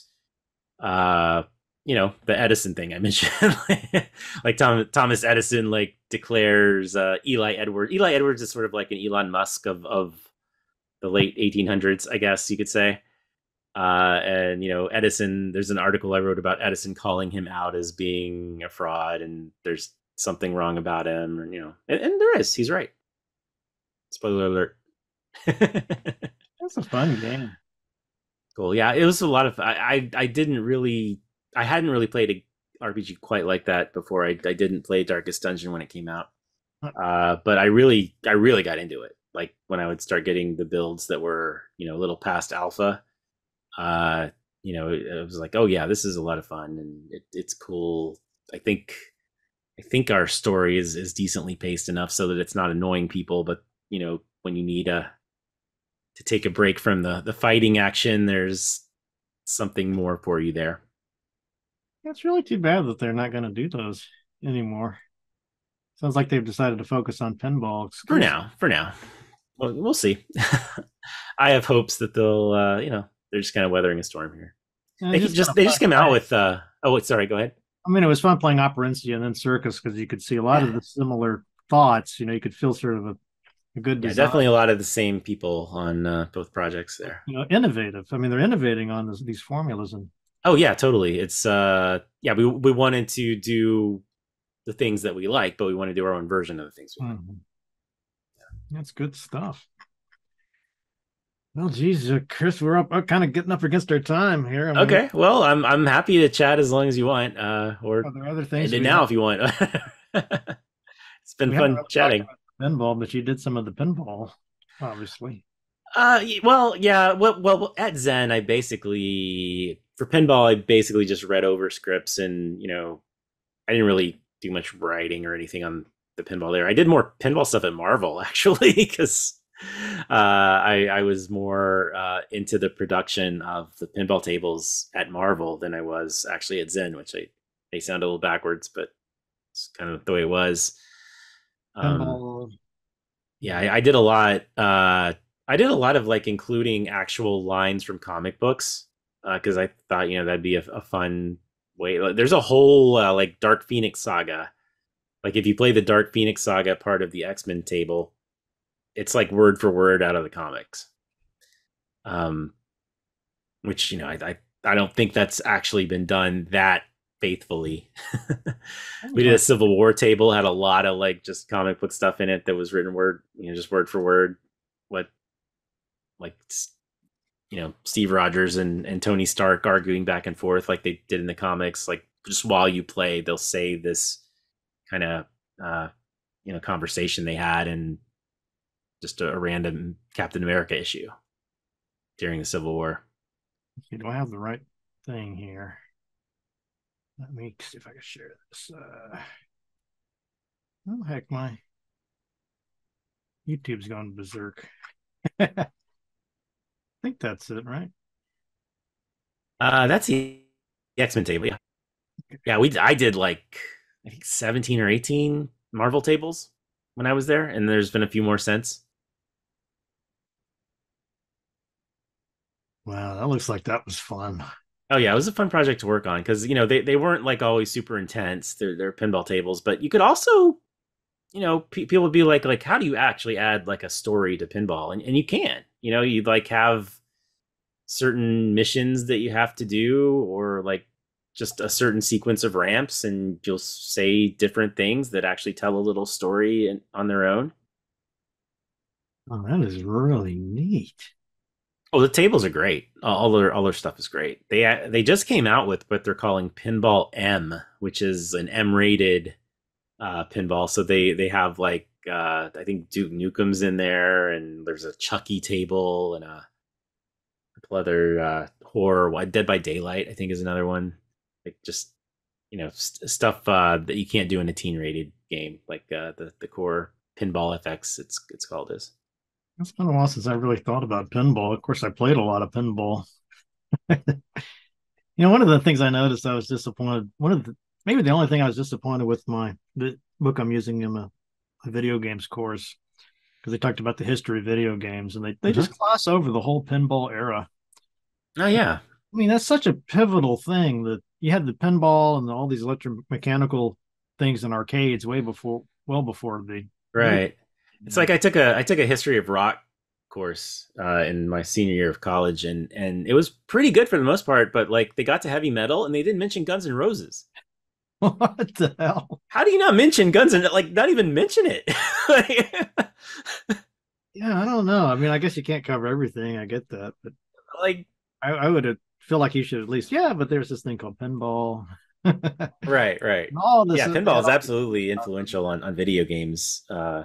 uh you know, the Edison thing I mentioned, like Tom, Thomas Edison, like declares uh, Eli Edwards. Eli Edwards is sort of like an Elon Musk of, of the late eighteen hundreds, I guess you could say. Uh, and, you know, Edison, there's an article I wrote about Edison calling him out as being a fraud and there's something wrong about him. Or, you know, and, and there is, he's right. Spoiler alert. That's a fun game. Cool. Yeah, it was a lot of, I, I, I didn't really, I hadn't really played a R P G quite like that before. I, I didn't play Darkest Dungeon when it came out, uh, but I really, I really got into it. Like when I would start getting the builds that were, you know, a little past alpha, uh, you know, it, it was like, oh yeah, this is a lot of fun and it, it's cool. I think, I think our story is is decently paced enough so that it's not annoying people. But you know, when you need a to take a break from the the fighting action, there's something more for you there. It's really too bad that they're not going to do those anymore. Sounds like they've decided to focus on pinball exclusive. For now. For now, well, we'll see. I have hopes that they'll, uh, you know, they're just kind of weathering a storm here. And they just, just they just came out with. Uh, oh, wait, sorry. Go ahead. I mean, it was fun playing Operencia and then Circus because you could see a lot yeah. of the similar thoughts. You know, you could feel sort of a, a good. Yeah, definitely a lot of the same people on uh, both projects there. You know, innovative. I mean, they're innovating on this, these formulas and. Oh yeah, totally. It's uh, yeah, we we wanted to do the things that we like, but we want to do our own version of the things we like. Mm-hmm. Yeah. That's good stuff. Well, geez, uh, Chris, we're up, uh, kind of getting up against our time here. I mean, okay, well, I'm I'm happy to chat as long as you want, uh, or are there other things end it now have? If you want. It's been we fun chatting. Pinball, but you did some of the pinball, obviously. Uh, well, yeah, well, well, at Zen, I basically. For pinball, I basically just read over scripts and, you know, I didn't really do much writing or anything on the pinball there. I did more pinball stuff at Marvel, actually, because uh, I, I was more uh, into the production of the pinball tables at Marvel than I was actually at Zen, which I, may sound a little backwards, but it's kind of the way it was. Um, yeah, I, I did a lot. Uh, I did a lot of like including actual lines from comic books. Because uh, I thought, you know, that'd be a, a fun way. Like, there's a whole uh, like Dark Phoenix saga. Like if you play the Dark Phoenix saga part of the X-Men table, it's like word for word out of the comics. Um, which, you know, I I, I don't think that's actually been done that faithfully. We did a Civil War table, had a lot of like just comic book stuff in it that was written word, you know, just word for word. What, like. You know, Steve Rogers and, and Tony Stark arguing back and forth like they did in the comics, like just while you play, they'll say this kind of, uh, you know, conversation they had in just a, a random Captain America issue during the Civil War. Okay, do I have the right thing here? Let me see if I can share this. Uh, oh, heck, my YouTube's gone berserk. I think that's it, right? Uh, that's the X-Men table, yeah. Yeah, we I did like I think seventeen or eighteen Marvel tables when I was there, and there's been a few more since. Wow, that looks like that was fun. Oh yeah, it was a fun project to work on because you know they they weren't like always super intense. They're they're pinball tables, but you could also, you know, pe- people would be like like how do you actually add like a story to pinball, and and you can. You know, you'd like have certain missions that you have to do or like just a certain sequence of ramps and you'll say different things that actually tell a little story and on their own. Oh, that is really neat. Oh, the tables are great. All their all their stuff is great. They they just came out with what they're calling Pinball M, which is an M-rated uh, pinball. So they they have like uh, I think Duke Nukem's in there, and there's a Chucky table and a couple other uh, horror. Dead by Daylight, I think, is another one. Like just you know st stuff uh, that you can't do in a teen-rated game, like uh, the the core Pinball F X. It's it's called is. It's been a while since I really thought about pinball. Of course, I played a lot of pinball. You know, one of the things I noticed I was disappointed. One of the, maybe the only thing I was disappointed with my the book I'm using in my, my video games course, because they talked about the history of video games, and they they mm-hmm. just gloss over the whole pinball era. Oh yeah, I mean that's such a pivotal thing that you had the pinball and all these electromechanical things in arcades way before, well before the right. It's like I took a I took a history of rock course uh, in my senior year of college, and and it was pretty good for the most part. But like they got to heavy metal, and they didn't mention Guns N' Roses. What the hell? How do you not mention Guns N' like not even mention it? Like, yeah, I don't know. I mean, I guess you can't cover everything. I get that, but like I, I would feel like you should at least yeah. But there's this thing called pinball. Right, right. All this yeah, pinball is absolutely influential on on video games. Uh,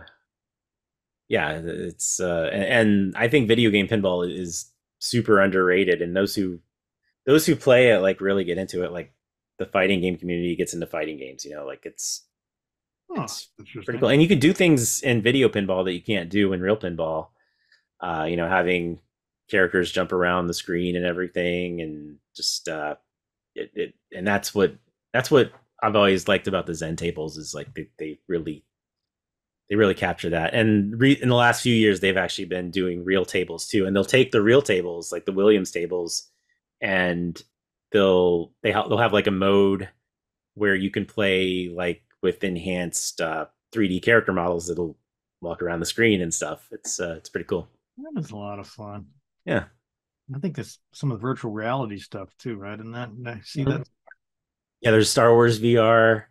Yeah, it's uh, and I think video game pinball is super underrated, and those who those who play it like really get into it. Like the fighting game community gets into fighting games, you know, like it's oh, it's pretty cool. And you can do things in video pinball that you can't do in real pinball. Uh, you know, having characters jump around the screen and everything, and just uh, it, it and that's what that's what I've always liked about the Zen tables is like they they really. They really capture that, and re in the last few years, they've actually been doing real tables too. And they'll take the real tables, like the Williams tables, and they'll they ha they'll have like a mode where you can play like with enhanced uh, three D character models that'll walk around the screen and stuff. It's uh, it's pretty cool. That is a lot of fun. Yeah, I think there's some of the virtual reality stuff too, right? And that and I see mm-hmm. that. Yeah, there's Star Wars V R.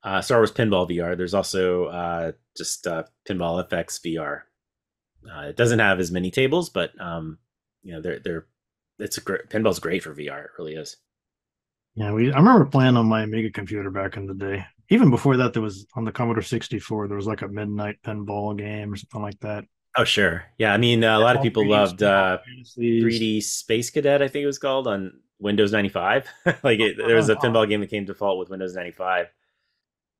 Uh, Star Wars Pinball V R. There's also uh, just uh, Pinball F X V R. Uh, it doesn't have as many tables, but um, you know, they're they're it's a great, pinball's great for V R. It really is. Yeah, we. I remember playing on my Amiga computer back in the day. Even before that, there was on the Commodore sixty-four. There was like a midnight pinball game or something like that. Oh sure, yeah. I mean, uh, a lot of people loved uh, three D Space Cadet. I think it was called on Windows ninety-five. Like it, there was a pinball game that came default with Windows ninety-five.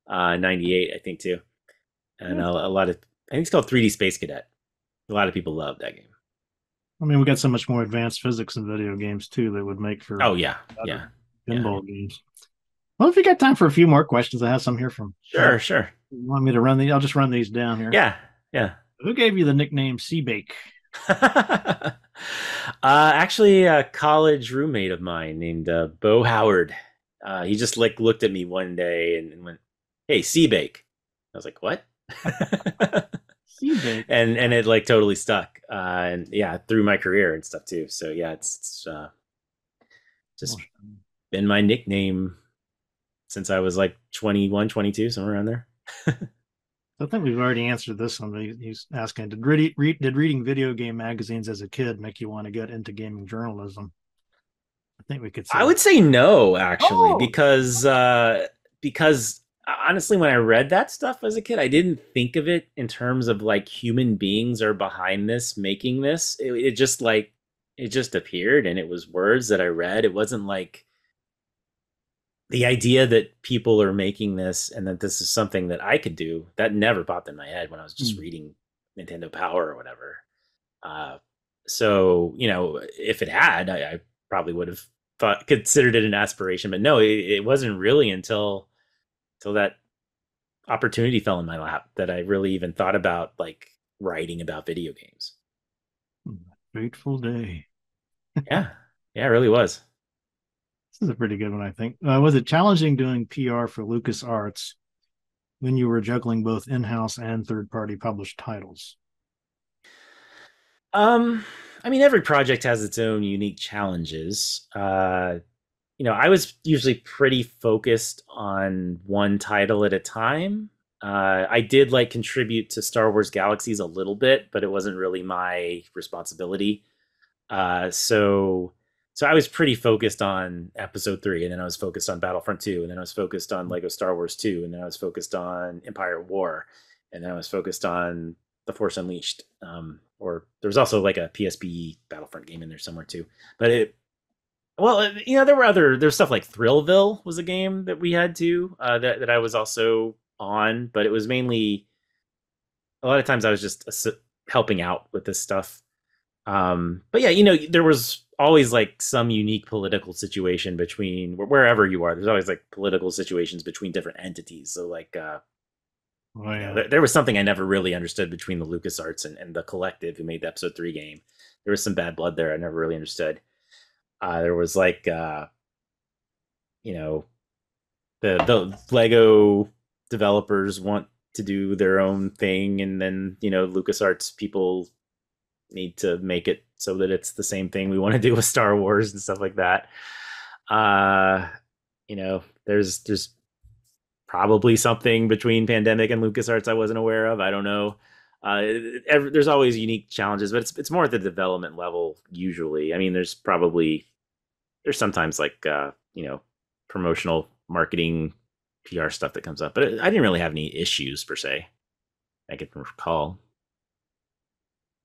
Uh, ninety-eight, I think, too. And yeah. a, a lot of, I think it's called three D Space Cadet. A lot of people love that game. I mean, we got so much more advanced physics in video games, too, that would make for. Oh, yeah. Yeah. Pinball yeah. games. Well, if you got time for a few more questions, I have some here from. Sure, uh, sure. You want me to run these? I'll just run these down here. Yeah. Yeah. Who gave you the nickname Seabake? uh, actually, a college roommate of mine named uh, Bo Howard. Uh, he just like looked at me one day and, and went, "Hey, Seabake." I was like, "What?" Seabake. And and it like totally stuck. Uh, and yeah, through my career and stuff too. So yeah, it's, it's uh, just awesome. Been my nickname since I was like twenty-one, twenty-two, somewhere around there. I think we've already answered this one. He's asking, did, re re did reading video game magazines as a kid make you want to get into gaming journalism? I think we could say I would say no, actually, oh! because uh, because honestly, when I read that stuff as a kid, I didn't think of it in terms of like human beings are behind this, making this. It, it just like, it just appeared and it was words that I read. It wasn't like the idea that people are making this and that this is something that I could do. That never popped in my head when I was just mm. reading Nintendo Power or whatever. Uh, so, you know, if it had, I, I probably would have thought, considered it an aspiration, but no, it, it wasn't really until... until that opportunity fell in my lap that I really even thought about like writing about video games. Fateful day. Yeah. Yeah, it really was. This is a pretty good one, I think. Uh, was it challenging doing P R for LucasArts when you were juggling both in-house and third-party published titles? Um, I mean, every project has its own unique challenges. Uh, You know, I was usually pretty focused on one title at a time. Uh, I did like contribute to Star Wars Galaxies a little bit, but it wasn't really my responsibility. Uh, so, so I was pretty focused on Episode Three, and then I was focused on Battlefront Two, and then I was focused on Lego Star Wars Two, and then I was focused on Empire at War, and then I was focused on The Force Unleashed. Um, or there was also like a P S P Battlefront game in there somewhere too. But it, well, it, you know, there were other there's stuff like Thrillville was a game that we had too, uh, that that I was also on, but it was mainly a lot of times I was just helping out with this stuff. Um, but yeah, you know, there was always like some unique political situation between wherever you are. There's always like political situations between different entities. So like, uh, oh, yeah. you know, there, there was something I never really understood between the LucasArts and, and the collective who made the Episode Three game. There was some bad blood there I never really understood. Uh, there was like, uh, you know, the the Lego developers want to do their own thing, and then, you know, LucasArts people need to make it so that it's the same thing we want to do with Star Wars and stuff like that. Uh, you know, there's there's probably something between Pandemic and LucasArts I wasn't aware of. I don't know. Uh, every, there's always unique challenges, but it's it's more at the development level usually. I mean, there's probably there's sometimes like uh, you know, promotional marketing, P R stuff that comes up, but it, I didn't really have any issues per se I can recall.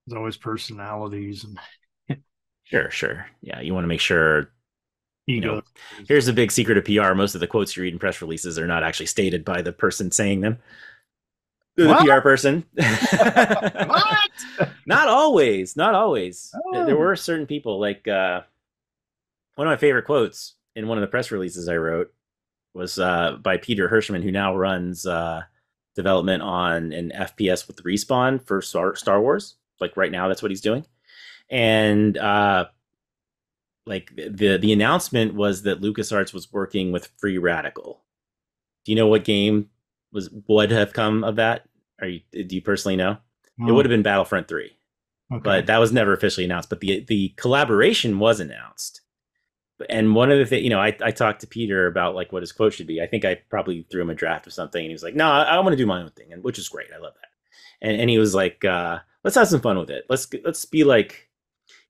There's always personalities and sure sure yeah you want to make sure you know, here's the big secret of P R: most of the quotes you read in press releases are not actually stated by the person saying them. What? The P R person. What? Not always, not always. Oh. There were certain people, like uh one of my favorite quotes in one of the press releases I wrote was uh, by Peter Hirschman, who now runs uh, development on an F P S with Respawn for Star Wars. Like right now, that's what he's doing. And uh, like the the announcement was that LucasArts was working with Free Radical. Do you know what game was would have come of that? Are you do you personally know? No. It would have been Battlefront three, okay. But that was never officially announced. But the the collaboration was announced. And one of the things, you know, I, I talked to Peter about like what his quote should be. I think I probably threw him a draft of something, and he was like, no, I, I want to do my own thing, and which is great. I love that. And and he was like, uh, let's have some fun with it. Let's let's be like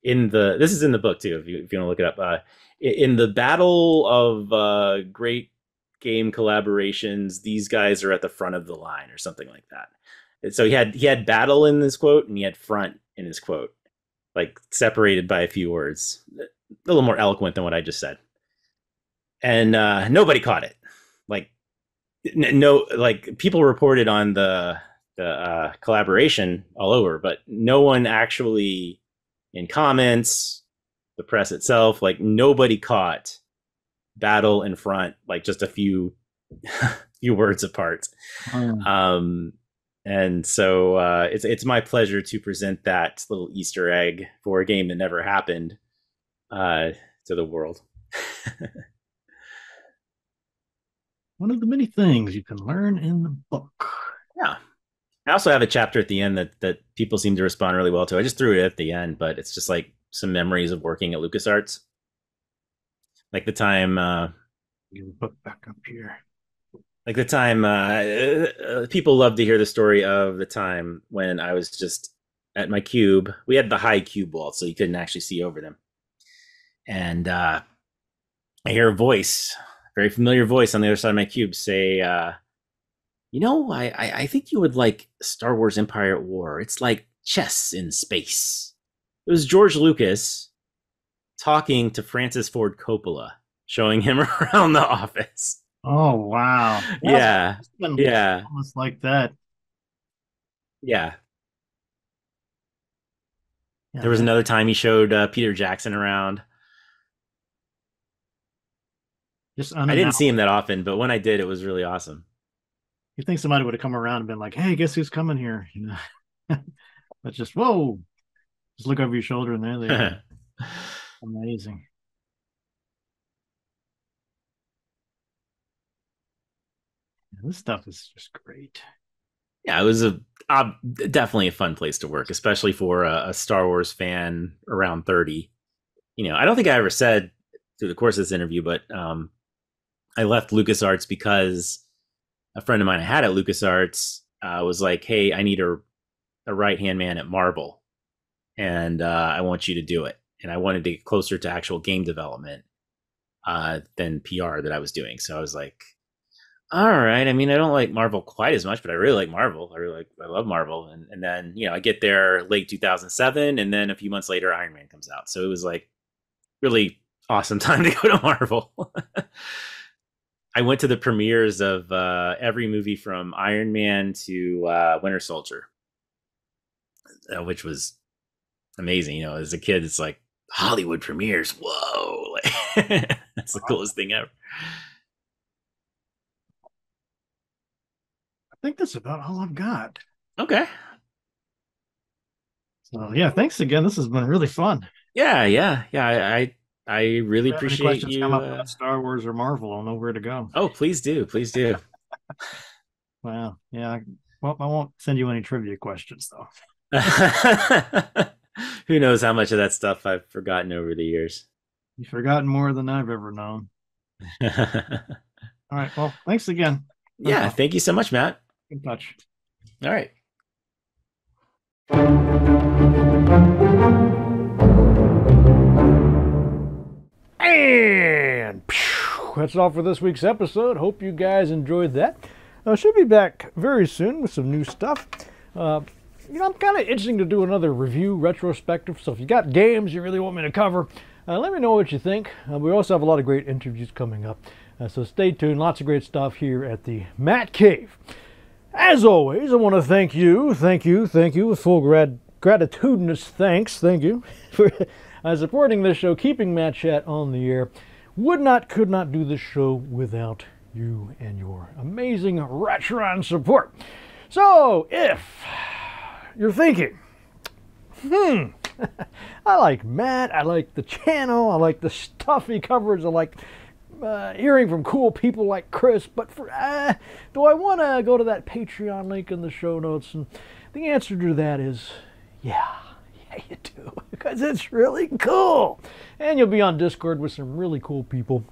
in the, this is in the book too, if you, if you want to look it up, uh, in the battle of uh, great game collaborations, these guys are at the front of the line or something like that. And so he had, he had battle in this quote and he had front in his quote, like separated by a few words. A little more eloquent than what I just said. And uh, nobody caught it. Like, n no, like people reported on the, the uh, collaboration all over, but no one actually in comments, the press itself, like nobody caught battle in front, like just a few, few words apart. Mm. Um, and so uh, it's, it's my pleasure to present that little Easter egg for a game that never happened uh to the world. One of the many things you can learn in the book. Yeah, I also have a chapter at the end that that people seem to respond really well to. I just threw it at the end, but it's just like some memories of working at LucasArts, like the time uh get the book back up here, like the time uh people love to hear the story of the time when I was just at my cube. We had the high cube wall, so you couldn't actually see over them. And uh, I hear a voice, a very familiar voice on the other side of my cube say, uh, you know, I, I, I think you would like Star Wars Empire at War. It's like chess in space. It was George Lucas talking to Francis Ford Coppola, showing him around the office. Oh, wow. Yeah. Yeah. Almost like that. Yeah. yeah. There was another time he showed uh, Peter Jackson around. Just I didn't see him that often, but when I did, it was really awesome. You'd think somebody would have come around and been like, hey, guess who's coming here? You know? But just, whoa, just look over your shoulder and there they are. Amazing. Yeah, this stuff is just great. Yeah, it was a uh, definitely a fun place to work, especially for a, a Star Wars fan around thirty. You know, I don't think I ever said through the course of this interview, but um, I left LucasArts because a friend of mine I had at LucasArts uh, was like, hey, I need a, a right-hand man at Marvel, and uh, I want you to do it. And I wanted to get closer to actual game development uh, than P R that I was doing. So I was like, all right. I mean, I don't like Marvel quite as much, but I really like Marvel. I really like, I love Marvel. And, and then, you know, I get there late two thousand seven, and then a few months later, Iron Man comes out. So it was like really awesome time to go to Marvel. I went to the premieres of uh, every movie from Iron Man to uh, Winter Soldier, which was amazing. You know, as a kid, it's like Hollywood premieres. Whoa. Like, that's the coolest thing ever. I think that's about all I've got. Okay. So yeah, thanks again. This has been really fun. Yeah. Yeah. Yeah. I, I I really if appreciate any questions you. Come up uh, Star Wars or Marvel, I'll know where to go. Oh, please do, please do. Wow, yeah. Well, I won't send you any trivia questions though. Who knows how much of that stuff I've forgotten over the years? You've forgotten more than I've ever known. All right. Well, thanks again. Yeah, thank you so much, Matt. In touch. All right. And that's all for this week's episode. Hope you guys enjoyed that. I uh, should be back very soon with some new stuff. Uh, you know, I'm kind of itching to do another review retrospective, so if you got games you really want me to cover, uh, let me know what you think. Uh, we also have a lot of great interviews coming up, uh, so stay tuned. Lots of great stuff here at the Matt Cave. As always, I want to thank you, thank you, thank you, with full grad gratitudinous thanks, thank you, for Uh, supporting this show, keeping Matt Chat on the air. Would not, could not do this show without you and your amazing Retron support. So, if you're thinking, hmm, I like Matt, I like the channel, I like the stuff he covers, I like uh, hearing from cool people like Chris, but for, uh, do I want to go to that Patreon link in the show notes? And the answer to that is, yeah. You do, because it's really cool, and you'll be on Discord with some really cool people,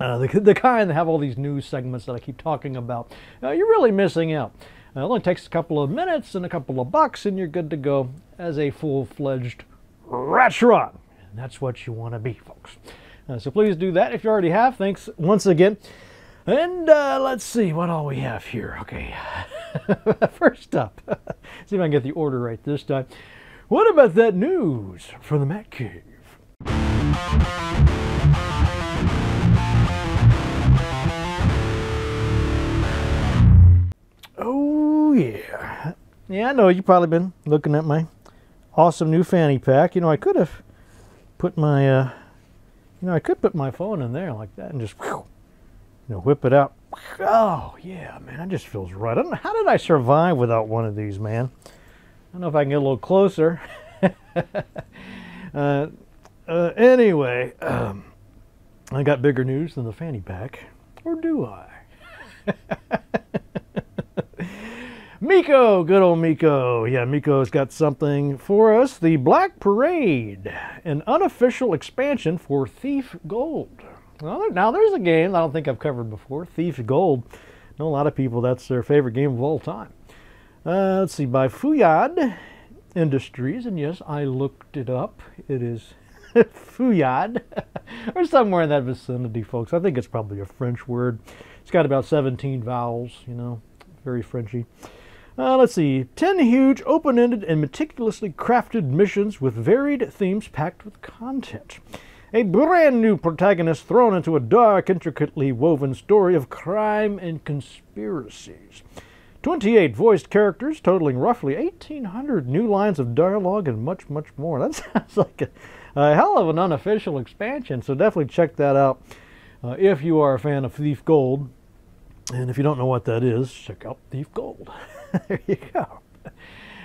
uh, the, the kind that have all these news segments that I keep talking about. Uh, you're really missing out. Uh, it only takes a couple of minutes and a couple of bucks, and you're good to go as a full-fledged Retron, and that's what you want to be, folks. Uh, so please do that if you already have. Thanks once again. And uh, let's see what all we have here. Okay, first up, see if I can get the order right this time. What about that news from the Matt Cave? Oh, yeah. Yeah, I know you've probably been looking at my awesome new fanny pack. You know, I could have put my, uh, you know, I could put my phone in there like that and just, whew, you know, whip it out. Oh, yeah, man, that just feels right. I don't know, how did I survive without one of these, man? I don't know if I can get a little closer. uh, uh, anyway, um, I got bigger news than the fanny pack. Or do I? Miko, good old Miko. Yeah, Miko's got something for us. The Black Parade, an unofficial expansion for Thief Gold. Well, now, there's a game I don't think I've covered before, Thief Gold. I know a lot of people, that's their favorite game of all time. Uh, let's see, by Fuyad Industries, and yes, I looked it up. It is Fuyad, or somewhere in that vicinity, folks. I think it's probably a French word. It's got about seventeen vowels, you know, very Frenchy. Uh, let's see, ten huge, open-ended, and meticulously crafted missions with varied themes packed with content. A brand new protagonist thrown into a dark, intricately woven story of crime and conspiracies. twenty-eight voiced characters totaling roughly eighteen hundred new lines of dialogue and much, much more. That sounds like a, a hell of an unofficial expansion, so definitely check that out uh, if you are a fan of Thief Gold. And if you don't know what that is, check out Thief Gold. There you go.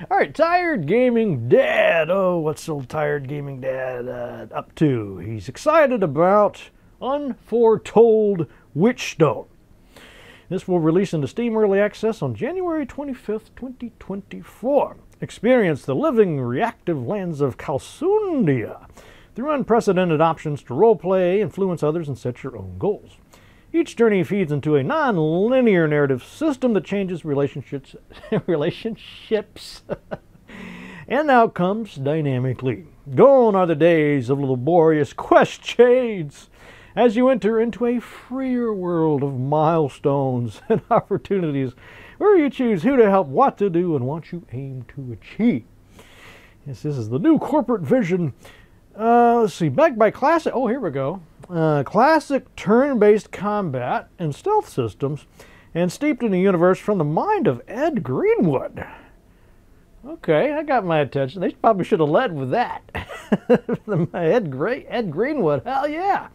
All right, Tired Gaming Dad. Oh, what's old Tired Gaming Dad uh, up to? He's excited about Unforetold Witchstone. This will release into Steam Early Access on January twenty-fifth, twenty twenty-four. Experience the living, reactive lands of Kalsundia through unprecedented options to roleplay, influence others, and set your own goals. Each journey feeds into a non-linear narrative system that changes relationships, relationships and outcomes dynamically. Gone are the days of laborious quest chains as you enter into a freer world of milestones and opportunities where you choose who to help, what to do, and what you aim to achieve. Yes, this is the new corporate vision. Uh, let's see, back by classic, oh, here we go. Uh, classic turn-based combat and stealth systems, and steeped in the universe from the mind of Ed Greenwood. Okay, that got my attention. They probably should have led with that. Ed, Gray, Ed Greenwood, hell yeah!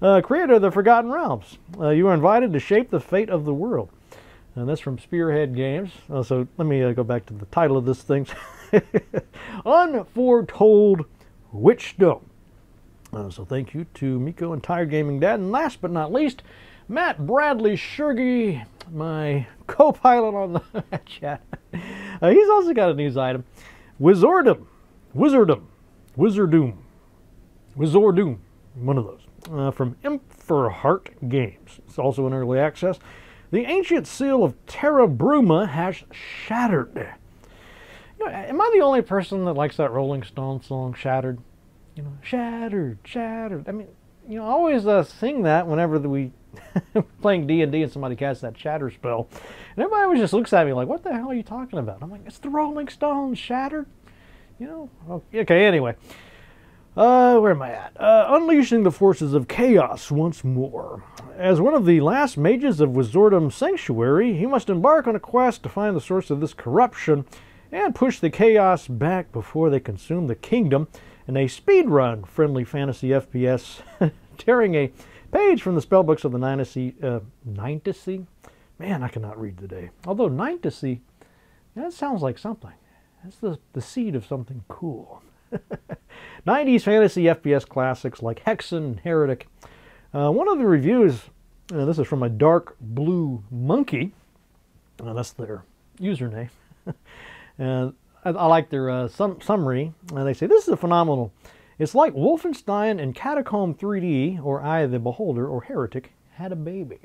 Uh, creator of the Forgotten Realms. Uh, you are invited to shape the fate of the world. And that's from Spearhead Games. Uh, so let me uh, go back to the title of this thing. Unforetold Witchstone. Uh, so thank you to Miko and Tired Gaming Dad, and last but not least, Matt Bradley Shergy, my co-pilot on the Matt Chat. Uh, he's also got a news item: Wizardom, Wizardom, Wizardoom, Wizardoom, one of those, uh, from Inferheart Games. It's also in early access. The ancient seal of Terra Bruma has shattered. You know, am I the only person that likes that Rolling Stone song, Shattered? You know, shattered, shattered. I mean, you know, I always uh, sing that whenever we playing D and D and somebody casts that shatter spell. And everybody always just looks at me like, what the hell are you talking about? I'm like, it's the Rolling Stones, Shattered. You know, okay, anyway. Uh, where am I at? Uh, unleashing the forces of chaos once more. As one of the last mages of Wizardom Sanctuary, he must embark on a quest to find the source of this corruption and push the chaos back before they consume the kingdom. In a speedrun friendly fantasy F P S, tearing a page from the spellbooks of the Nintasy. Uh, Nintasy? Man, I cannot read today. Although Nintasy, that sounds like something. That's the, the seed of something cool. nineties fantasy F P S classics like Hexen and Heretic. Uh, one of the reviews, uh, this is from a Dark Blue Monkey. Uh, that's their username. uh, I like their uh, sum summary, and they say, this is a phenomenal. It's like Wolfenstein and Catacomb three D, or Eye of the Beholder, or Heretic, had a baby.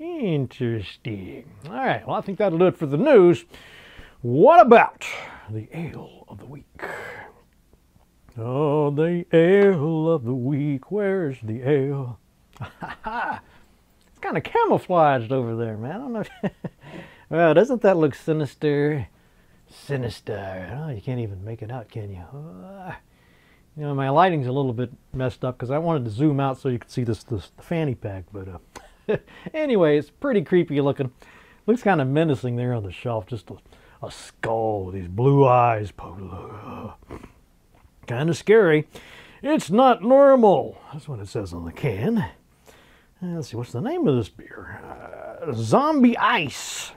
Interesting. All right, well, I think that'll do it for the news. What about the ale of the week? Oh, the ale of the week. Where's the ale? It's kind of camouflaged over there, man. I don't know if well, doesn't that look sinister? Sinister. Oh, you can't even make it out, can you? Uh, you know, my lighting's a little bit messed up because I wanted to zoom out so you could see this, this the fanny pack. But uh, anyway, it's pretty creepy looking. Looks kind of menacing there on the shelf. Just a, a skull with these blue eyes. Kind of scary. It's not normal. That's what it says on the can. Uh, let's see, what's the name of this beer? Uh, Zombie Ice.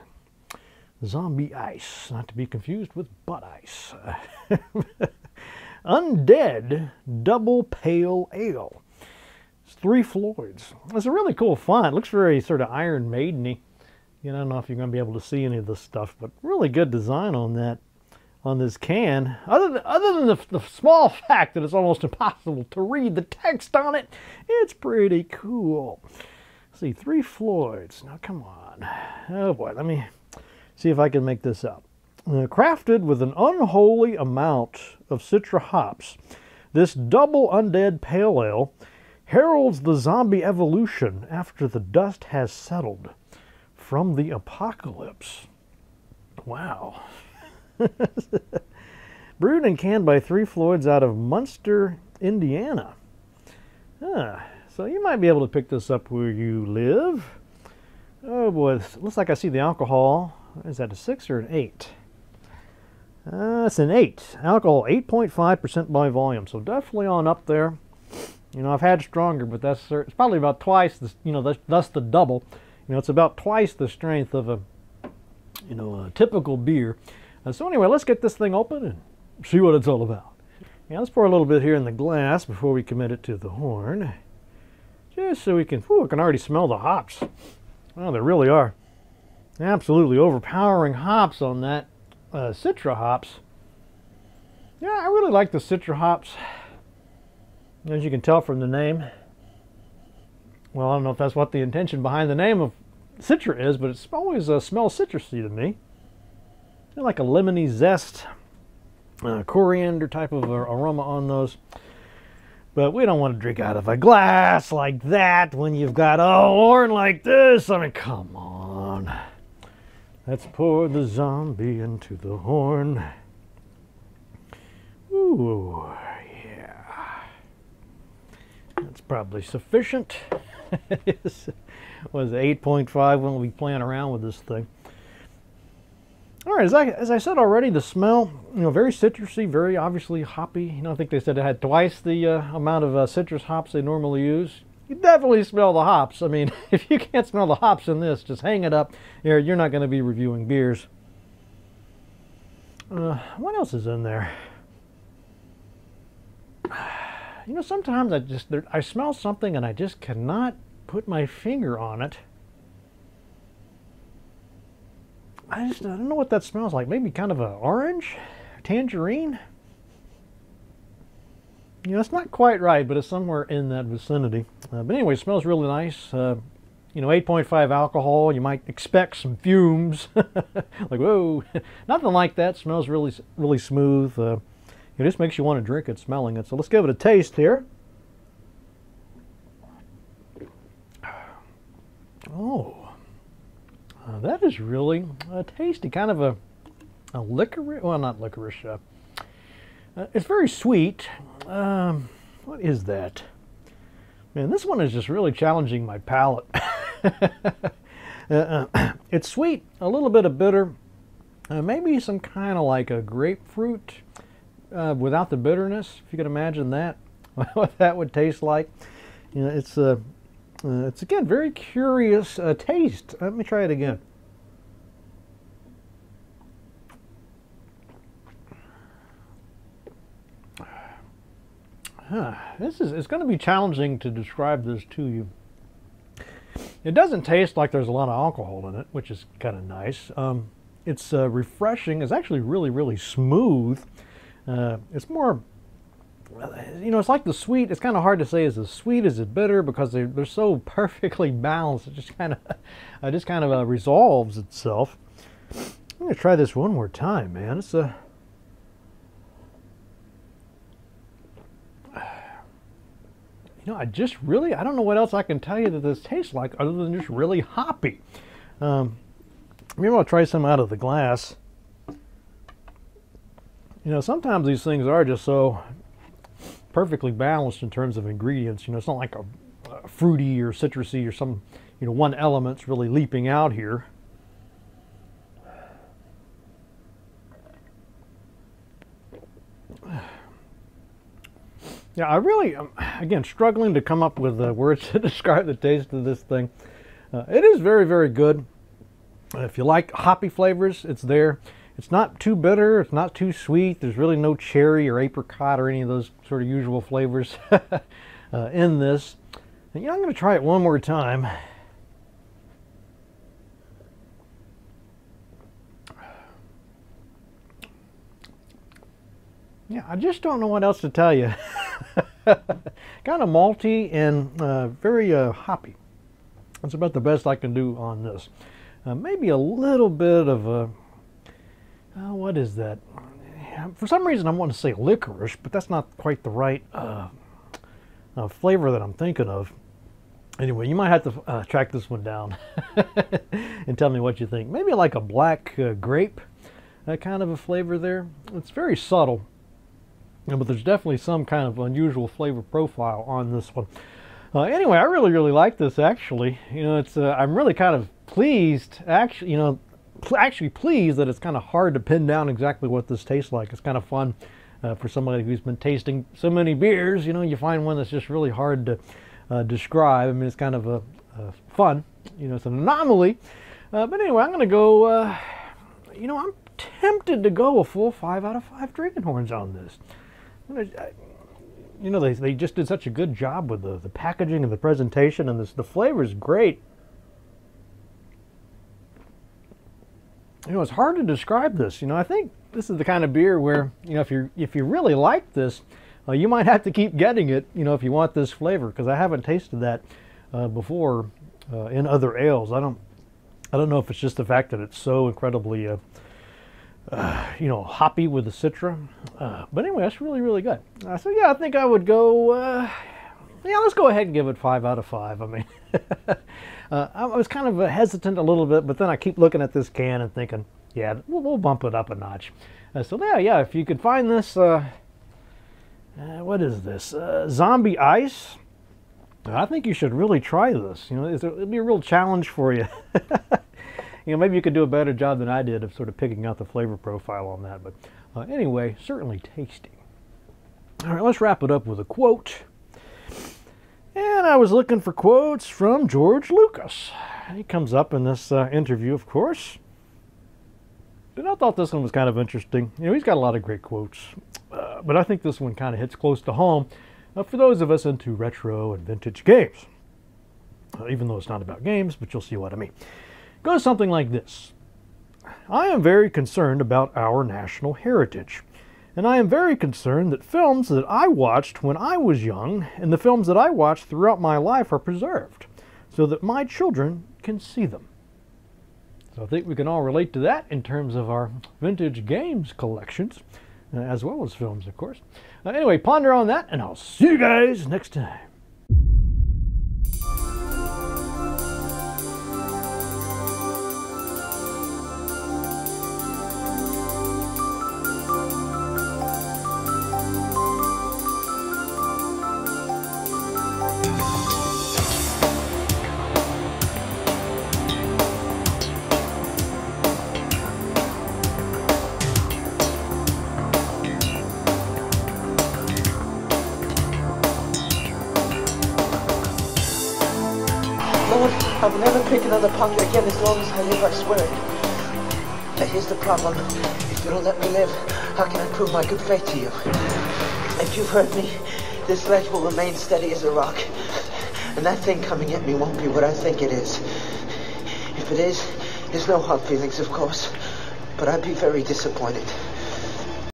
Zombie Ice, not to be confused with butt ice. Undead Double Pale Ale. It's Three Floyds. It's a really cool font. It looks very sort of Iron Maiden-y. You know, I don't know if you're going to be able to see any of this stuff, but really good design on that, on this can. Other than, other than the, the small fact that it's almost impossible to read the text on it, it's pretty cool. Let's see, Three Floyds. Now, come on. Oh, boy, let me... see if I can make this up. Uh, crafted with an unholy amount of Citra hops, this double undead pale ale heralds the zombie evolution after the dust has settled from the apocalypse. Wow. Brewed and canned by Three Floyds out of Munster, Indiana. Huh. So you might be able to pick this up where you live. Oh boy, this looks like I see the alcohol. Is that a six or an eight? Uh, it's an eight. Alcohol, eight point five percent by volume. So definitely on up there. You know, I've had stronger, but that's it's probably about twice. The, you know, that's, that's the double. You know, it's about twice the strength of a, you know, a typical beer. Uh, so anyway, let's get this thing open and see what it's all about. Yeah, let's pour a little bit here in the glass before we commit it to the horn, just so we can. Whew, I can already smell the hops. Wow, they really are. Absolutely overpowering hops on that uh, Citra hops. Yeah, I really like the Citra hops, as you can tell from the name. well, I don't know if that's what the intention behind the name of Citra is, but it's always uh, smells citrusy to me. They're like a lemony zest, uh, coriander type of aroma on those. But we don't want to drink out of a glass like that when you've got a horn like this. I mean, come on. Let's pour the zombie into the horn. Ooh, yeah. That's probably sufficient. It was eight point five when we'll be playing around with this thing. All right, as I, as I said already, the smell, you know, very citrusy, very obviously hoppy. You know, I think they said it had twice the uh, amount of uh, citrus hops they normally use. You definitely smell the hops. I mean, if you can't smell the hops in this, just hang it up. You're, you're not going to be reviewing beers. Uh, what else is in there? You know, sometimes I just, there, I smell something and I just cannot put my finger on it. I just I don't know what that smells like. Maybe kind of an orange, tangerine. You know, it's not quite right, but it's somewhere in that vicinity. Uh, but anyway, it smells really nice. Uh, you know, eight point five alcohol. You might expect some fumes. Like, whoa. Nothing like that. Smells really, really smooth. Uh, it just makes you want to drink it, smelling it. So let's give it a taste here. Oh. Uh, that is really uh, tasty, kind of a, a licorice, well, not licorice, uh, uh, it's very sweet. Um, what is that? Man, this one is just really challenging my palate. uh, uh, it's sweet, a little bit of bitter, uh, maybe some kind of like a grapefruit uh, without the bitterness, if you could imagine that, what that would taste like. You know, it's a... Uh, Uh, it's, again, very curious uh, taste. Let me try it again. Huh. This is, it's going to be challenging to describe this to you. It doesn't taste like there's a lot of alcohol in it, which is kind of nice. Um, it's uh, refreshing. It's actually really, really smooth. Uh, it's more... You know, it's like the sweet, it's kind of hard to say is it sweet, is it bitter, because they're, they're so perfectly balanced. It just kind of uh, just kind of uh, resolves itself. I'm going to try this one more time, man. It's a... You know, I just really, I don't know what else I can tell you that this tastes like other than just really hoppy. Um, maybe I'll try some out of the glass. You know, sometimes these things are just so... perfectly balanced in terms of ingredients. You know, it's not like a, a fruity or citrusy or some, you know, one element's really leaping out here. Yeah, I really am, again, struggling to come up with uh, words to describe the taste of this thing. Uh, it is very, very good. If you like hoppy flavors, it's there. It's not too bitter, it's not too sweet, there's really no cherry or apricot or any of those sort of usual flavors uh, in this. And, you know, I'm going to try it one more time. Yeah, I just don't know what else to tell you. Kind of malty and uh, very uh, hoppy. That's about the best I can do on this. Uh, maybe a little bit of a... Uh, what is that? For some reason I want to say licorice, but that's not quite the right uh, uh, flavor that I'm thinking of. Anyway, you might have to uh, track this one down and tell me what you think. Maybe like a black uh, grape uh, kind of a flavor there. It's very subtle, yeah, but there's definitely some kind of unusual flavor profile on this one. Uh, anyway, I really, really like this, actually. You know, it's uh, I'm really kind of pleased, actually, you know, actually pleased that it's kind of hard to pin down exactly what this tastes like. It's kind of fun uh, for somebody who's been tasting so many beers. You know, you find one that's just really hard to uh, describe. I mean, it's kind of a, a fun, you know, it's an anomaly. Uh, but anyway, I'm going to go, uh, you know, I'm tempted to go a full five out of five drinking horns on this. You know, they, they just did such a good job with the, the packaging and the presentation, and this, the flavor is great. You know, it's hard to describe this. You know, I think this is the kind of beer where, you know, if you if you really like this, uh, you might have to keep getting it, you know, if you want this flavor, because I haven't tasted that uh, before uh, in other ales. I don't, I don't know if it's just the fact that it's so incredibly, uh, uh, you know, hoppy with the Citra. Uh, but anyway, that's really, really good. Uh, so yeah, I think I would go. Uh, yeah, let's go ahead and give it five out of five. I mean, uh, I was kind of hesitant a little bit, but then I keep looking at this can and thinking, yeah, we'll, we'll bump it up a notch. Uh, so yeah, yeah, if you could find this. Uh, Uh, what is this? Uh, Zombie Ice? I think you should really try this. You know, it'll be a real challenge for you. You know, maybe you could do a better job than I did of sort of picking out the flavor profile on that. But uh, anyway, certainly tasty. All right, let's wrap it up with a quote. And I was looking for quotes from George Lucas. He comes up in this uh, interview, of course. And I thought this one was kind of interesting. You know, he's got a lot of great quotes. Uh, but I think this one kind of hits close to home uh, for those of us into retro and vintage games. Uh, even though it's not about games, but you'll see what I mean. It goes something like this. I am very concerned about our national heritage. And I am very concerned that films that I watched when I was young and the films that I watched throughout my life are preserved so that my children can see them. So I think we can all relate to that in terms of our vintage games collections, uh, as well as films, of course. Uh, anyway, ponder on that, and I'll see you guys next time. I will never pick another puppy again as long as I live, I swear it. But here's the problem. If you don't let me live, how can I prove my good faith to you? If you've heard me, this ledge will remain steady as a rock. And that thing coming at me won't be what I think it is. If it is, there's no hard feelings, of course. But I'd be very disappointed.